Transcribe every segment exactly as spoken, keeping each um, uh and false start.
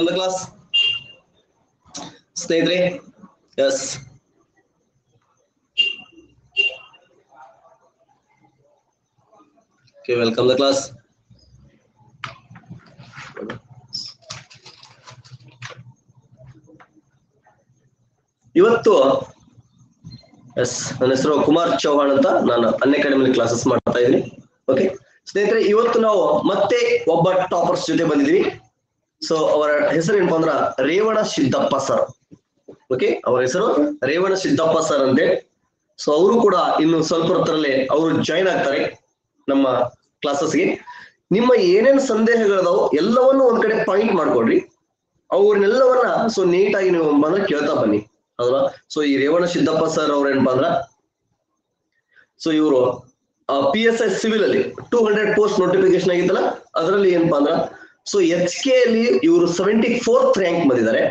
On the class ಸ್ನೇಹಿತರೆ yes okay welcome the class ಇವತ್ತು yes ನನ್ನ ಹೆಸರು ಕುಮಾರ್ ಚೌಹಾಣ್ ಅಂತ ನಾನು ಅನ್ಅಕಾಡೆಮಿ ಕ್ಲಾಸಸ್ ಮಾಡ್ತಾ ಇದ್ದೀನಿ okay ಸ್ನೇಹಿತರೆ ಇವತ್ತು ನಾವು ಮತ್ತೆ ಒಬ್ಬ ಟಾಪರ್ಸ್ ಜೊತೆ ಬಂದಿದ್ದೀವಿ So our ಹೆಸರು ಏನಪ್ಪ ಅಂದ್ರೆ ರೇವಣ ಸಿದ್ದಪ್ಪ ಸರ್ ಓಕೆ ಅವರ ಹೆಸರು ರೇವಣ ಸಿದ್ದಪ್ಪ ಸರ್ ಅಂದೆ ಸೋ ಅವರು ಕೂಡ ಇನ್ನು ಸ್ವಲ್ಪ ಹೊತ್ತರಲ್ಲೇ ಅವರು ಜಾಯಿನ್ ಆಗ್ತಾರೆ ನಮ್ಮ ಕ್ಲಾಸಸ್ ಗೆ ನಿಮ್ಮ ಏನೇನ್ ಸಂದೇಹಗಳಿದಾವು ಎಲ್ಲವನ್ನೂ ಒಂದ ಕಡೆ ಪಾಯಿಂಟ್ ಮಾಡ್ಕೊಳ್ರಿ ಅವರನ್ನೆಲ್ಲವನ್ನ ಸೋ ನೀಟ್ ಆಗಿ ನೀವು ಬಂದ್ರೆ ಕೇಳ್ತಾ ಬನ್ನಿ ಅಲ್ವಾ ಸೋ ಈ ರೇವಣ ಸಿದ್ದಪ್ಪ ಸರ್ ಅವರು ಏನಪ್ಪ ಅಂದ್ರೆ ಸೋ ಇವರು P S I ಸಿವಿಲ್ ಅಲ್ಲಿ two hundred ಪೋಸ್ಟ್ ನೋಟಿಫಿಕೇಶನ್ ಆಗಿತ್ತಲ್ಲ ಅದರಲ್ಲಿ ಏನಪ್ಪ ಅಂದ್ರೆ So HK ಅಲ್ಲಿ ಇವರು seventy-fourth ರ್ಯಾಂಕ್ ಬಂದಿದ್ದಾರೆ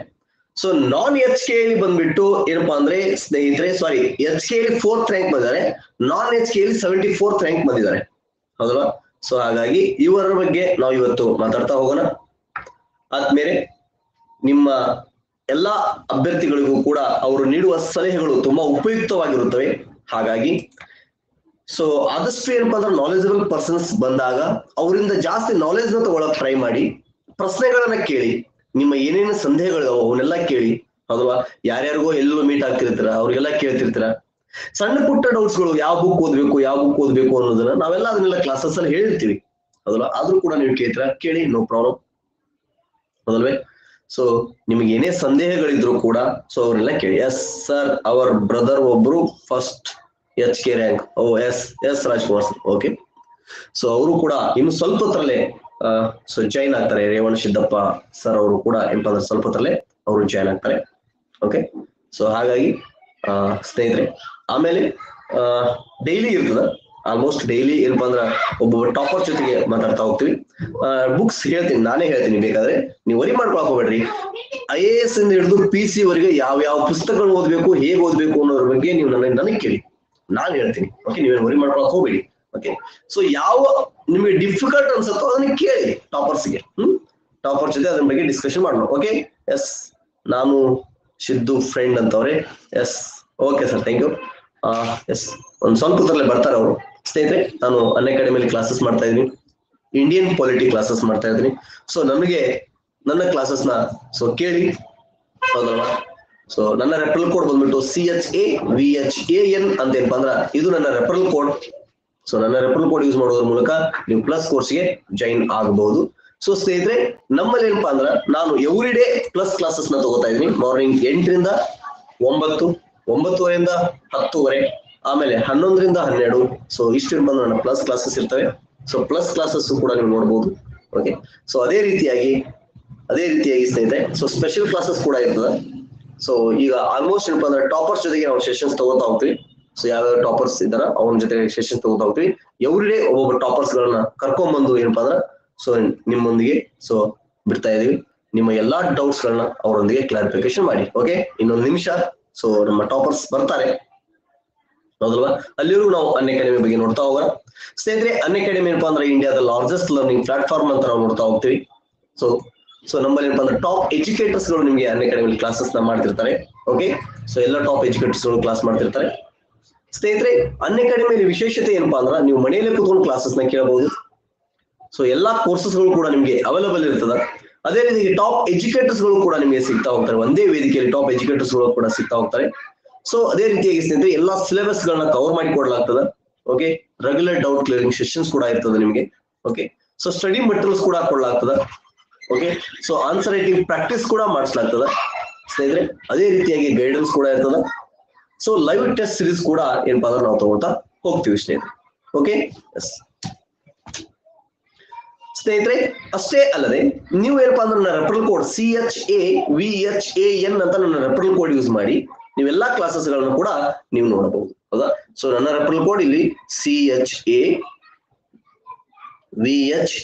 So non HK ಅಲ್ಲಿ ಬಂದ್ಬಿಟ್ಟು ಏನಪ್ಪಾ ಅಂದ್ರೆ ಸ್ನೇಹಿತರೆ ಸಾರಿ HK ಅಲ್ಲಿ fourth ರ್ಯಾಂಕ್ ಬಂದಿದ್ದಾರೆ non HK ಅಲ್ಲಿ seventy-fourth ರ್ಯಾಂಕ್ ಬಂದಿದ್ದಾರೆ ಹೌದಾ So ಹಾಗಾಗಿ ಇವರ ಬಗ್ಗೆ ನಾವು ಇವತ್ತು ಮಾತಾಡ್ತಾ ಹೋಗೋಣ ಆದ್ಮೇಲೆ ನಿಮ್ಮ ಎಲ್ಲಾ ಅಭ್ಯರ್ಥಿಗಳಿಗೂ ಕೂಡ ಅವರು ನೀಡುವ ಸಲಹೆಗಳು ತುಂಬಾ ಉಪಯುಕ್ತವಾಗಿರುತ್ತವೆ ಹಾಗಾಗಿ So ಆದಷ್ಟು ಏನಪ್ಪ ಅಂದ್ರೆ knowledgeable persons ಬಂದಾಗ ಅವರಿಂದ ಜಾಸ್ತಿ knowledge ನ ತಗೊಳ್ಳೋಕೆ ಟ್ರೈ ಮಾಡಿ ಪ್ರಶ್ನೆಗಳನ್ನು ಕೇಳಿ ನಿಮ್ಮ ಏನೇನ ಸಂದೇಹಗಳಿವೆ ಅವನ್ನೆಲ್ಲ ಕೇಳಿ ಅಥವಾ ಯಾರ್ಯಾರಿಗೂ ಎಲ್ಲೋ ಮೀಟ್ ಆಗ್ತಿರ್ತೀರಾ ಅವರಿಗೆಲ್ಲ ಕೇಳ್ತಿರ್ತೀರಾ ಸಣ್ಣ ಪುಟ್ಟ ಡೌಟ್ಸ್ ಗಳು ಯಾವ ಬುಕ್ ಓದಬೇಕು ಯಾವ ಬುಕ್ ಓದಬೇಕು ಅನ್ನೋದನ್ನ ನಾವೆಲ್ಲ ಅದನ್ನೆಲ್ಲ ಕ್ಲಾಸಸ್ ಅಲ್ಲಿ ಹೇಳ್ತೀವಿ ಅದಲ್ಲ ಆದ್ರೂ ಕೂಡ ನೀವು ಕೇಳ್ತೀರಾ ಕೇಳಿ ನೋ ಪ್ರಾಬ್ಲಮ್ ಅದಲ್ವೇ So ನಿಮಗೆ ಏನೇ ಸಂದೇಹಗಳಿದ್ರೂ ಕೂಡ ಸೋ ಅವರೆಲ್ಲ ಕೇಳಿ ಎಸ್ ಸರ್ ಅವರ್ ಬ್ರದರ್ ಒಬ್ರು first HK rank oh yes yes Rajkumar sir okay so ಅವರು ಕೂಡ ಇನ್ನು ಸ್ವಲ್ಪತ್ರಲೇ ಸೋ ಜಾಯಿನ್ ಆಗ್ತಾರೆ ರೇವಣ ಸಿದ್ದಪ್ಪ ಸರ್ ಅವರು ಕೂಡ ಎಂತಂದ್ರೆ ಸ್ವಲ್ಪತ್ರಲೇ ಅವರು ಜಾಯಿನ್ ಆಗ್ತಾರೆ okay so ಹಾಗಾಗಿ ಸ್ನೇಹಿತರೆ ಆಮೇಲೆ ಡೈಲಿ ಇರ್ತದ ಆಲ್ಮೋಸ್ಟ್ ಡೈಲಿ ಏನಪ್ಪ ಅಂದ್ರೆ ಒಬ್ಬ ಟಾಪರ್ ಜೊತೆಗೆ ಮಾತಾಡ್ತಾ ಹೋಗ್ತೀವಿ ಬುಕ್ಸ್ ಹೇಳ್ತೀನಿ ನಾನೇ ಹೇಳ್ತೀನಿ ಬೇಕಾದ್ರೆ ನೀವು ವರಿ ಮಾಡ್ಕೊಳ್ಳೋಬೇಡಿ I A S ಇಂದ ಹಿಡಿದು P C ವರೆಗೆ ಯಾವ ಯಾವ ಪುಸ್ತಕಗಳನ್ನು ಓದಬೇಕು ಹೇಗೆ ಓದಬೇಕು ಅನ್ನೋದರ ಬಗ್ಗೆ ನೀವು ನನಗೆ ನನಗೆ ಕೇಳಿ ನಾನು ಹೇಳ್ತೀನಿ ಓಕೆ ನೀವೇನ್ ವರಿ ಮಾಡ್ಕೊಳ್ಳೋಕೆ ಹೋಗಬೇಡಿ ಓಕೆ ಸೋ ಯಾವ ನಿಮಗೆ ಡಿಫಿಕಲ್ಟ್ ಅನ್ಸುತ್ತೋ ಅದನ್ನ ಕೇಳಿ ಟಾಪರ್ಸ್ ಗೆ ಟಾಪರ್ ಜೊತೆ ಅದರ ಬಗ್ಗೆ ಡಿಸ್ಕಷನ್ ಮಾಡೋಣ ಓಕೆ ಎಸ್ ನಾನು ಸಿದ್ದು ಫ್ರೆಂಡ್ ಅಂತವರೇ yes okay sir thank you yes ಒಂದು ಸ್ವಲ್ಪ ಹೊತ್ತಲ್ಲೇ ಬರ್ತಾರೆ ಅವರು ಸ್ನೇಹಿತರೆ ನಾನು ಅನ್ಅಕಾಡೆಮಿಯಲ್ಲಿ ಕ್ಲಾಸಸ್ ಮಾಡ್ತಾ ಇದ್ದೀನಿ ಇಂಡಿಯನ್ ಪಾಲಿಟಿ ಕ್ಲಾಸಸ್ ಮಾಡ್ತಾ ಇದ್ದೀನಿ ಸೋ ನಮಗೆ ನನ್ನ ಕ್ಲಾಸಸ್ ನ ಸೋ ಕೇಳಿ ಹೌದಲ್ವಾ ಸೋ ನನ್ನ ರೆಫರಲ್ ಕೋಡ್ ಬಂದ್ಬಿಟ್ಟು C H A V H A N ಅಂತ ಏನಪ್ಪ ಅಂದ್ರೆ ಇದು ನನ್ನ ರೆಫರಲ್ ಕೋಡ್ ಸೋ ನನ್ನ ರೆಫರಲ್ ಕೋಡ್ ಯೂಸ್ ಮಾಡೋದ್ರ ಮೂಲಕ ನೀವು ಪ್ಲಸ್ ಕೋರ್ಸ್ ಗೆ ಜಾಯಿನ್ ಆಗಬಹುದು ಸೋ ಸ್ನೇಹಿತರೆ ನಮ್ಮಲ್ಲಿ ಏನಪ್ಪ ಅಂದ್ರೆ ನಾನು ಎವ್ರಿ ಡೇ ಪ್ಲಸ್ ಕ್ಲಾಸಸ್ ನ ತಗೋತಾ ಇದೀನಿ ಮಾರ್ನಿಂಗ್ ಎಂಟು ರಿಂದ ಒಂಬತ್ತು ಒಂಬತ್ತುವರೆ ರಿಂದ ಹತ್ತುವರೆ ಆಮೇಲೆ ಹನ್ನೊಂದು ರಿಂದ ಹನ್ನೆರಡು ಸೋ ಇಷ್ಟು ಏನಪ್ಪ ಅಂದ್ರೆ ನನ್ನ ಪ್ಲಸ್ ಕ್ಲಾಸಸ್ ಇರ್ತವೆ ಸೋ ಪ್ಲಸ್ ಕ್ಲಾಸಸ್ ಕೂಡ ನೀವು ನೋಡಬಹುದು ಓಕೆ ಸೋ ಅದೇ ರೀತಿಯಾಗಿ ಅದೇ ರೀತಿಯಾಗಿ ಸ್ನೇಹಿತರೆ ಸೋ ಸ್ಪೆಷಲ್ ಕ್ಲಾಸಸ್ ಕೂಡ ಇರ್ತದೆ ಸೋ ಈಗ ಆಲ್ಮೋಸ್ಟ್ ಏನಪ್ಪ ಅಂದ್ರೆ ಟಾಪರ್ಸ್ ಜೊತೆಗೆ ನಾವು ಸೆಷನ್ಸ್ ತಗೋತಾ ಹೋಗ್ತೀವಿ ಸೊ ಯಾವ್ಯಾವ ಟಾಪರ್ಸ್ ಇದ್ದಾರ ಅವ್ರ ಜೊತೆ ಸೆಷನ್ ತಗೋತಾ ಹೋಗ್ತೀವಿ ಎವ್ರಿ ಡೇ ಒಬ್ಬೊಬ್ಬ ಟಾಪರ್ಸ್ ಗಳನ್ನ ಕರ್ಕೊಂಡ್ಬಂದು ಏನಪ್ಪಾ ಅಂದ್ರೆ ಸೊ ನಿಮ್ಮೊಂದಿಗೆ ಸೊ ಬಿಡ್ತಾ ಇದೀವಿ ನಿಮ್ಮ ಎಲ್ಲಾ ಡೌಟ್ಸ್ ಗಳನ್ನ ಅವರೊಂದಿಗೆ ಕ್ಲಾರಿಫಿಕೇಶನ್ ಮಾಡಿ ಓಕೆ ಇನ್ನೊಂದು ನಿಮಿಷ ಸೊ ನಮ್ಮ ಟಾಪರ್ಸ್ ಬರ್ತಾರೆ ಹೌದಲ್ವಾ ಅಲ್ಲಿವರೆಗೂ ನಾವು ಅನ್ಅಕಾಡೆಮಿ ಬಗ್ಗೆ ನೋಡ್ತಾ ಹೋಗೋಣ ಸ್ನೇಹಿತರೆ ಅನ್ಅಕಾಡೆಮಿ ಏನಪ್ಪಾ ಅಂದ್ರೆ ಇಂಡಿಯಾದ ಲಾರ್ಜೆಸ್ಟ್ ಲರ್ನಿಂಗ್ ಪ್ಲಾಟ್ಫಾರ್ಮ್ ಅಂತ ನಾವು ನೋಡ್ತಾ ಹೋಗ್ತೀವಿ ಸೊ ಸೋ ನಮ್ಮಲ್ಲಿ ಏನಪ್ಪ ಅಂದ್ರೆ ಟಾಪ್ ಎಜುಕೇಟರ್ಸ್ ಗಳು ನಿಮಗೆ ಅನ್ಅಕಾಡೆಮಿ ಕ್ಲಾಸಸ್ ನ ಮಾಡ್ತಿರ್ತಾರೆ ಓಕೆ ಸೋ ಎಲ್ಲ ಟಾಪ್ ಎಜುಕೇಟರ್ಸ್ ಗಳು ಕ್ಲಾಸ್ ಮಾಡ್ತಿರ್ತಾರೆ ಸ್ನೇಹಿತರೆ ಅನ್ಅಕಾಡೆಮಿಯ ವಿಶೇಷತೆ ಏನಪ್ಪಾ ಅಂದ್ರೆ ನೀವು ಮನೆಯಲ್ಲೇ ಕೂತ್ಕೊಂಡು ಕ್ಲಾಸಸ್ ನ ಕೇಳಬಹುದು ಸೋ ಎಲ್ಲಾ ಕೋರ್ಸಸ್ ಗಳು ಕೂಡ ನಿಮಗೆ ಅವೈಲೇಬಲ್ ಇರ್ತದೆ ಅದೇ ರೀತಿ ಟಾಪ್ ಎಜುಕೇಟರ್ಸ್ ಗಳು ಕೂಡ ನಿಮಗೆ ಸಿಗ್ತಾ ಹೋಗ್ತಾರೆ ಒಂದೇ ವೇದಿಕೆಯಲ್ಲಿ ಟಾಪ್ ಎಜುಕೇಟರ್ಸ್ ಗಳು ಕೂಡ ಸಿಗ್ತಾ ಹೋಗ್ತಾರೆ ಸೋ ಅದೇ ರೀತಿಯಾಗಿ ಸ್ನೇಹಿತರೆ ಎಲ್ಲಾ ಸಿಲೆಬಸ್ ಗಳನ್ನ ಕವರ್ ಮಾಡಿ ಕೊಡಲಾಗ್ತದೆ okay regular doubt clearing sessions ಕೂಡ ಇರ್ತದೆ ನಿಮಗೆ ಓಕೆ ಸೋ ಸ್ಟಡಿ ಮೆಟೀರಿಯಲ್ಸ್ ಕೂಡ ಕೊಡಲಾಗ್ತದೆ okay so answer writing practice ಕೂಡ ಮಾಡಿಸಲಾಗ್ತದೆ ಸ್ನೇಹಿತರೆ ಅದೇ ರೀತಿಯಾಗಿ ಗೈಡೆನ್ಸ್ ಕೂಡ ಇರ್ತದೆ ಸೋ ಲೈವ್ ಟೆಸ್ಟ್ ಸೀರೀಸ್ ಕೂಡ ಏನಪ್ಪಾ ಅಂದ್ರೆ ನಾವು ತಗೊಳ್ತಾ ಹೋಗ್ತೀವಿ ಸ್ನೇಹಿತರೆ ಓಕೆ ಸ್ನೇಹಿತರೆ ಅಷ್ಟೇ ಅಲ್ಲದೆ ನೀವು ಏನಪ್ಪಾ ಅಂದ್ರೆ ನನ್ನ referral code C H A V H A N ಅಂತ ನನ್ನ ರೆಫರಲ್ ಕೋಡ್ ಯೂಸ್ ಮಾಡಿ ನೀವೆಲ್ಲಾ ಕ್ಲಾಸಸ್ ಗಳನ್ನು ಕೂಡ ನೀವು ನೋಡಬಹುದು ಹೌದಾ ಸೋ ನನ್ನ ರೆಫರಲ್ ಕೋಡ್ ಇಲ್ಲಿ C H A V H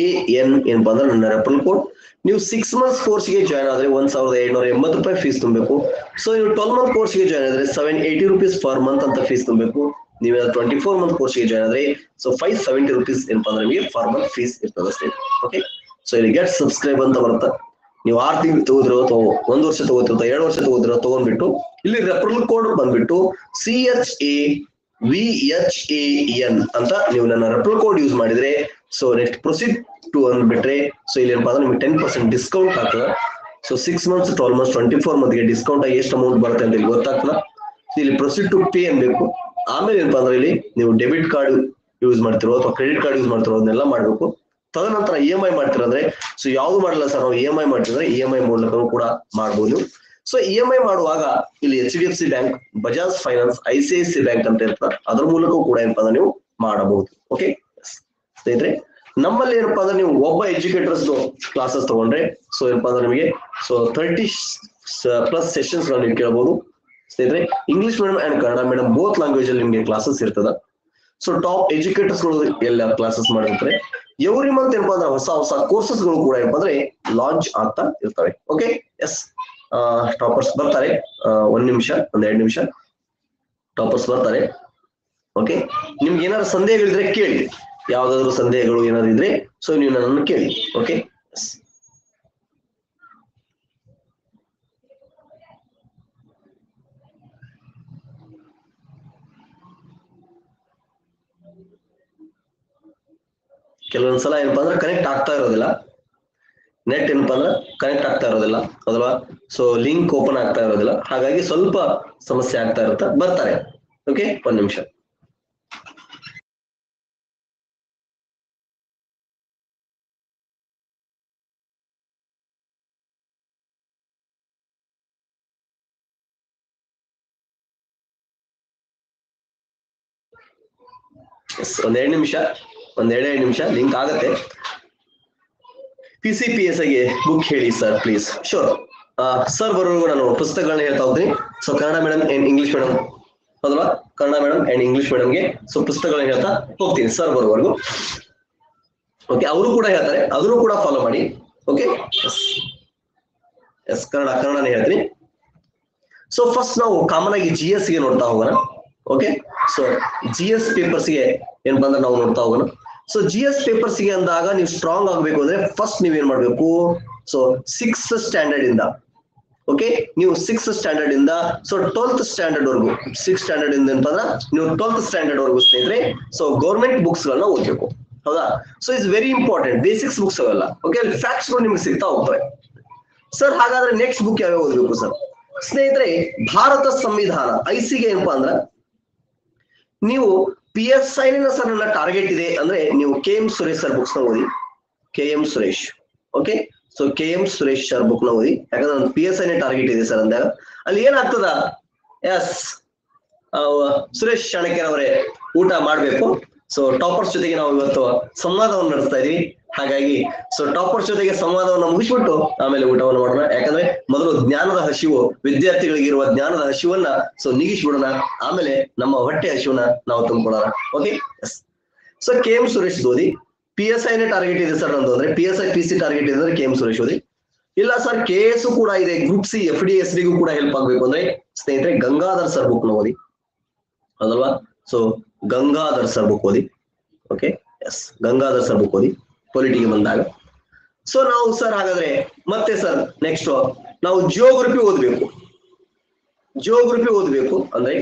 A N ಏನಪ್ಪಾ ಅಂದ್ರೆ ನನ್ನ ರೆಫರಲ್ ಕೋಡ್ ನೀವು ಸಿಕ್ಸ್ ಮಂತ್ಸ್ ಕೋರ್ಸ್ ಗೆ ಜಾಯಿನ್ ಆದ್ರೆ seventeen eighty ರೂಪಾಯಿ ಫೀಸ್ ತುಂಬಬೇಕು ಸೋ ನೀವು twelve ಮಂತ್ ಕೋರ್ಸ್ ಗೆ ಜಾಯಿನ್ ಆದ್ರೆ seven eighty rupees per month ಅಂತ ಫೀಸ್ ತುಂಬಬೇಕು ನೀವು twenty-four ಮಂತ್ ಕೋರ್ಸ್ ಗೆ ಜಾಯಿನ್ ಆದ್ರೆ ಸೋ five seventy ರೂಪೀಸ್ ಏನಪ್ಪಾ ಅಂದ್ರೆ ನಿಮಗೆ ಪರ್ ಮಂತ್ ಫೀಸ್ ಇರ್ತದೆ ಸ್ನೇಹಿತರೆ ಓಕೆ ಸೋ ಇಲ್ಲಿ ಗೆಟ್ ಸಬ್ಸ್ಕ್ರೈಬ್ ಅಂತ ಬರುತ್ತೆ ನೀವು ಆರು ತಿಂಗಳು ತಗೋದ್ರೋ ಅಥವಾ ಒಂದ್ ವರ್ಷ ತಗೋತಿರೋ ಅಥವಾ ಎರಡು ವರ್ಷ ತಗೋದ್ರೋ ತಗೊಂಡ್ಬಿಟ್ಟು ಇಲ್ಲಿ ರೆಫರಲ್ ಕೋಡ್ ಬಂದ್ಬಿಟ್ಟು C H A V H A N ಅಂತ ನೀವು ನನ್ನ ರೆಫರಲ್ ಕೋಡ್ ಯೂಸ್ ಮಾಡಿದ್ರೆ ಸೊ ನೆಕ್ಸ್ಟ್ ಪ್ರೊಸೀಡ್ ಟು ಅಂದ್ಬಿಟ್ರೆ ಸೊ ಇಲ್ಲಿ ಏನಪ್ಪಾ ಅಂದ್ರೆ ನಿಮಗೆ ಟೆನ್ ಪರ್ಸೆಂಟ್ ಡಿಸ್ಕೌಂಟ್ ಆಗ್ತದೆ. So six months twelve months twenty four ಮಂತ್ಗೆ ಡಿಸ್ಕೌಂಟ್ ಆಗಿ ಎಷ್ಟು ಅಮೌಂಟ್ ಬರುತ್ತೆ ಅಂತ ಇಲ್ಲಿ ಗೊತ್ತಾಗ್ತದ. ಇಲ್ಲಿ ಪ್ರೊಸೀಡ್ ಟು ಪೇ ಅನ್ಬೇಕು. ಆಮೇಲೆ ಏನಪ್ಪಾ ಅಂದ್ರೆ ಇಲ್ಲಿ ನೀವು ಡೆಬಿಟ್ ಕಾರ್ಡ್ ಯೂಸ್ ಮಾಡ್ತಿರೋ ಅಥವಾ ಕ್ರೆಡಿಟ್ ಕಾರ್ಡ್ ಯೂಸ್ ಮಾಡ್ತಿರೋ ಅದನ್ನೆಲ್ಲ ಮಾಡ್ಬೇಕು. ತದನಂತರ ಇ ಎಂ ಐ ಮಾಡ್ತೀರ ಅಂದ್ರೆ ಸೊ ಯಾವ್ದು ಮಾಡಲ್ಲ ಸರ್ ನಾವು ಇ ಎಂ ಐ ಮಾಡ್ತಿದ್ರೆ ಇ ಎಂ ಐ ಮೂಲಕ ಕೂಡ ಮಾಡ್ಬೋದು. ಸೊ ಇ ಎಂ ಐ ಮಾಡುವಾಗ ಇಲ್ಲಿ H D F C bank, Bajaj finance, I C I C bank ಅಂತ ಇರ್ತದೆ, ಅದ್ರ ಮೂಲಕ ಕೂಡ ಏನಪ್ಪಾ ಅಂದ್ರೆ ನೀವು ಮಾಡಬಹುದು. ಓಕೆ ಸ್ನೇಹಿತರೆ, ನಮ್ಮಲ್ಲಿ ಏನಪ್ಪಾ ಅಂದ್ರೆ ನೀವು ಒಬ್ಬ ಎಜುಕೇಟರ್ಸ್ ಕ್ಲಾಸಸ್ ತಗೊಂಡ್ರೆ ಸೊ ಏನಪ್ಪಾ ಅಂದ್ರೆ ನಿಮಗೆ ಸೊ ತರ್ಟಿ ಪ್ಲಸ್ ಸೆಷನ್ಸ್ ಗಳನ್ನ ನೀವು ಕೇಳಬಹುದು. ಸ್ನೇಹಿತರೆ, English medium and Kannada medium both language ಅಲ್ಲಿ ನಿಮಗೆ ಕ್ಲಾಸಸ್ ಇರ್ತದ. ಸೊ ಟಾಪ್ ಎಜುಕೇಟರ್ಸ್ ಗಳು ಎಲ್ಲ ಕ್ಲಾಸಸ್ ಮಾಡಿರ್ತಾರೆ. ಎವ್ರಿ ಮಂತ್ ಏನಪ್ಪಾ ಅಂದ್ರೆ ಹೊಸ ಹೊಸ ಕೋರ್ಸಸ್ ಗಳು ಕೂಡ ಏನಪ್ಪಾ ಅಂದ್ರೆ ಲಾಂಚ್ ಆಗ್ತಾ ಇರ್ತವೆ. ಓಕೆ, ಎಸ್ ಟಾಪರ್ಸ್ ಬರ್ತಾರೆ. ಒಂದ್ ನಿಮಿಷ ಒಂದ್ ಎರಡು ನಿಮಿಷ ಟಾಪರ್ಸ್ ಬರ್ತಾರೆ. ಓಕೆ, ನಿಮ್ಗೆ ಏನಾದ್ರು ಸಂದೇಹಗಳಿದ್ರೆ ಕೇಳಿ, ಯಾವ್ದಾದ್ರು ಸಂದೇಹಗಳು ಏನಾದ್ರು ಇದ್ರೆ ಸೊ ನೀವು ನನ್ನನ್ನು ಕೇಳಿ. ಓಕೆ, ಕೆಲವೊಂದ್ಸಲ ಏನಪ್ಪಾ ಅಂದ್ರೆ ಕನೆಕ್ಟ್ ಆಗ್ತಾ ಇರೋದಿಲ್ಲ, ನೆಟ್ ಏನಪ್ಪಾ ಅಂದ್ರೆ ಕನೆಕ್ಟ್ ಆಗ್ತಾ ಇರೋದಿಲ್ಲ ಅಲ್ವಾ, ಸೊ ಲಿಂಕ್ ಓಪನ್ ಆಗ್ತಾ ಇರೋದಿಲ್ಲ, ಹಾಗಾಗಿ ಸ್ವಲ್ಪ ಸಮಸ್ಯೆ ಆಗ್ತಾ ಇರುತ್ತಾ ಬರ್ತಾರೆ. ಓಕೆ, ಒಂದ್ ನಿಮಿಷ. ಒಂದ್ ಎರಡು ನಿಮಿಷ ಒಂದ್ ಎರಡೇ ನಿಮಿಷ ಲಿಂಕ್ ಆಗತ್ತೆ. ಪಿ ಸಿ ಪಿ ಎಸ್ ಐಗೆ ಬುಕ್ ಹೇಳಿ ಸರ್ ಪ್ಲೀಸ್. ಶೋರ್ ಸರ್, ಬರೋವರೆಗೂ ನಾನು ಪುಸ್ತಕಗಳನ್ನ ಹೇಳ್ತಾ ಹೋಗ್ತೀನಿ. So Kannada madam and English madam ಅಲ್ವಾ, ಕನ್ನಡ ಮೇಡಮ್ ಅಂಡ್ ಇಂಗ್ಲಿಷ್ ಮೇಡಮ್ಗೆ ಸೊ ಪುಸ್ತಕಗಳನ್ನ ಹೇಳ್ತಾ ಹೋಗ್ತೀನಿ ಸರ್ ಬರೋವರೆಗೂ. ಓಕೆ, ಅವರು ಕೂಡ ಹೇಳ್ತಾರೆ, ಅದನ್ನು ಕೂಡ ಫಾಲೋ ಮಾಡಿ. ಓಕೆ, ಎಸ್ ಕನ್ನಡ ಕನ್ನಡನೇ ಹೇಳ್ತೀನಿ. ಸೊ ಫಸ್ಟ್ ನಾವು ಕಾಮನ್ ಆಗಿ ಜಿ ಎಸ್ ಗೆ ನೋಡ್ತಾ ಹೋಗೋಣ. ಓಕೆ, ಸೊ ಜಿ ಎಸ್ ಪೇಪರ್ಸ್ಗೆ ಏನಪ್ಪಾ ಅಂದ್ರೆ ನಾವು ನೋಡ್ತಾ ಹೋಗೋಣ. ಸೊ ಜಿ ಎಸ್ ಪೇಪರ್ಸ್ಗೆ ಅಂದಾಗ ನೀವು ಸ್ಟ್ರಾಂಗ್ ಆಗಬೇಕು ಅಂದ್ರೆ ಫಸ್ಟ್ ನೀವೇನ್ ಮಾಡ್ಬೇಕು, ಸೊ ಸಿಕ್ಸ್ತ್ ಸ್ಟ್ಯಾಂಡರ್ಡ್ ಇಂದ, ಓಕೆ ನೀವು ಸಿಕ್ಸ್ತ್ ಸ್ಟ್ಯಾಂಡರ್ಡ್ ಇಂದ ಸೊ ಟ್ವೆಲ್ತ್ ಸ್ಟ್ಯಾಂಡರ್ಡ್ ವರ್ಗು, ಸಿಕ್ಸ್ ಸ್ಟ್ಯಾಂಡರ್ಡ್ ಇಂದ ಏನಪ್ಪಾ ಅಂದ್ರೆ ನೀವು ಟ್ವೆಲ್ತ್ ಸ್ಟ್ಯಾಂಡರ್ಡ್ ವರ್ಗು ಸ್ನೇಹಿತರೆ ಸೊ ಗೌರ್ಮೆಂಟ್ ಬುಕ್ಸ್ ಗಳನ್ನ ಓದಬೇಕು. ಹೌದಾ, so it's very important, basics books ಅವೆಲ್ಲ. ಓಕೆ, ಅಲ್ಲಿ ಫ್ಯಾಕ್ಟ್ಸ್ ಗಳು ನಿಮ್ಗೆ ಸಿಗ್ತಾ ಹೋಗ್ತವೆ. ಸರ್ ಹಾಗಾದ್ರೆ ನೆಕ್ಸ್ಟ್ ಬುಕ್ ಯಾವ್ಯಾವ ಓದಬೇಕು ಸರ್? ಸ್ನೇಹಿತರೆ, ಭಾರತ ಸಂವಿಧಾನ ಐಸಿಗೆ ಏನಪ್ಪಾ ಅಂದ್ರ ನೀವು ಪಿ ಎಸ್ ಐ ನ ಸರ್ ನನ್ನ ಟಾರ್ಗೆಟ್ ಇದೆ ಅಂದ್ರೆ ನೀವು K M Suresh sir books ನ ಓದಿ. K M Suresh, okay so K M Suresh sir book ನ ಓದಿ, ಯಾಕಂದ್ರೆ ನನ್ನ ಪಿ ಎಸ್ ಐ ನ ಟಾರ್ಗೆಟ್ ಇದೆ ಸರ್ ಅಂದಾಗ ಅಲ್ಲಿ ಏನಾಗ್ತದ, ಎಸ್ ಸುರೇಶ್ ಚಾಣಕ್ಯನವರೇ ಊಟ ಮಾಡ್ಬೇಕು. ಸೊ ಟಾಪರ್ಸ್ ಜೊತೆಗೆ ನಾವು ಇವತ್ತು ಸಂವಾದವನ್ನು ನಡೆಸ್ತಾ ಇದೀವಿ, ಹಾಗಾಗಿ ಸೊ ಟಾಪರ್ಸ್ ಜೊತೆಗೆ ಸಂವಾದವನ್ನು ಮುಗಿಸ್ಬಿಟ್ಟು ಆಮೇಲೆ ಊಟವನ್ನು ಮಾಡೋಣ. ಯಾಕಂದ್ರೆ ಮೊದಲು ಜ್ಞಾನದ ಹಸಿವು, ವಿದ್ಯಾರ್ಥಿಗಳಿಗಿರುವ ಜ್ಞಾನದ ಹಸಿವನ್ನ ಸೊ ನೀಗಿಸ್ಬಿಡೋಣ, ಆಮೇಲೆ ನಮ್ಮ ಹೊಟ್ಟೆ ಹಸಿವನ್ನ ನಾವು ತುಂಬಿಕೊಳ್ಳೋಣ. Okay, so K M Suresh ಓದಿ. ಪಿ ಎಸ್ ಐ ನ ಟಾರ್ಗೆಟ್ ಇದೆ ಸರ್ ನಂದು ಅಂದ್ರೆ P S I P C target ಇದೆ ಅಂದ್ರೆ ಕೆ ಎಂ ಸುರೇಶ್ ಓದಿ. ಇಲ್ಲ ಸರ್ ಕೆ ಎಸ್ ಕೂಡ ಇದೆ, group C F D S ಡಿಗೂ ಕೂಡ ಹೆಲ್ಪ್ ಆಗ್ಬೇಕು ಅಂದ್ರೆ ಸ್ನೇಹಿತರೆ ಗಂಗಾಧರ್ ಸರ್ ಬುಕ್ ನ ಓದಿ ಅದಲ್ವಾ. ಸೊ ಗಂಗಾಧರ್ ಸರ್ ಬುಕ್ ಓದಿ. Okay, yes Gangadhar sir book ಓದಿ ಪೊಲಿಟಿಗೆ ಬಂದಾಗ. ಸೊ ನಾವು ಸರ್ ಹಾಗಾದ್ರೆ ಮತ್ತೆ ಸರ್ ನೆಕ್ಸ್ಟ್ ನಾವು ಜಿಯೋಗ್ರಫಿ ಓದ್ಬೇಕು. ಜಿಯೋಗ್ರಫಿ ಓದ್ಬೇಕು ಅಂದ್ರೆ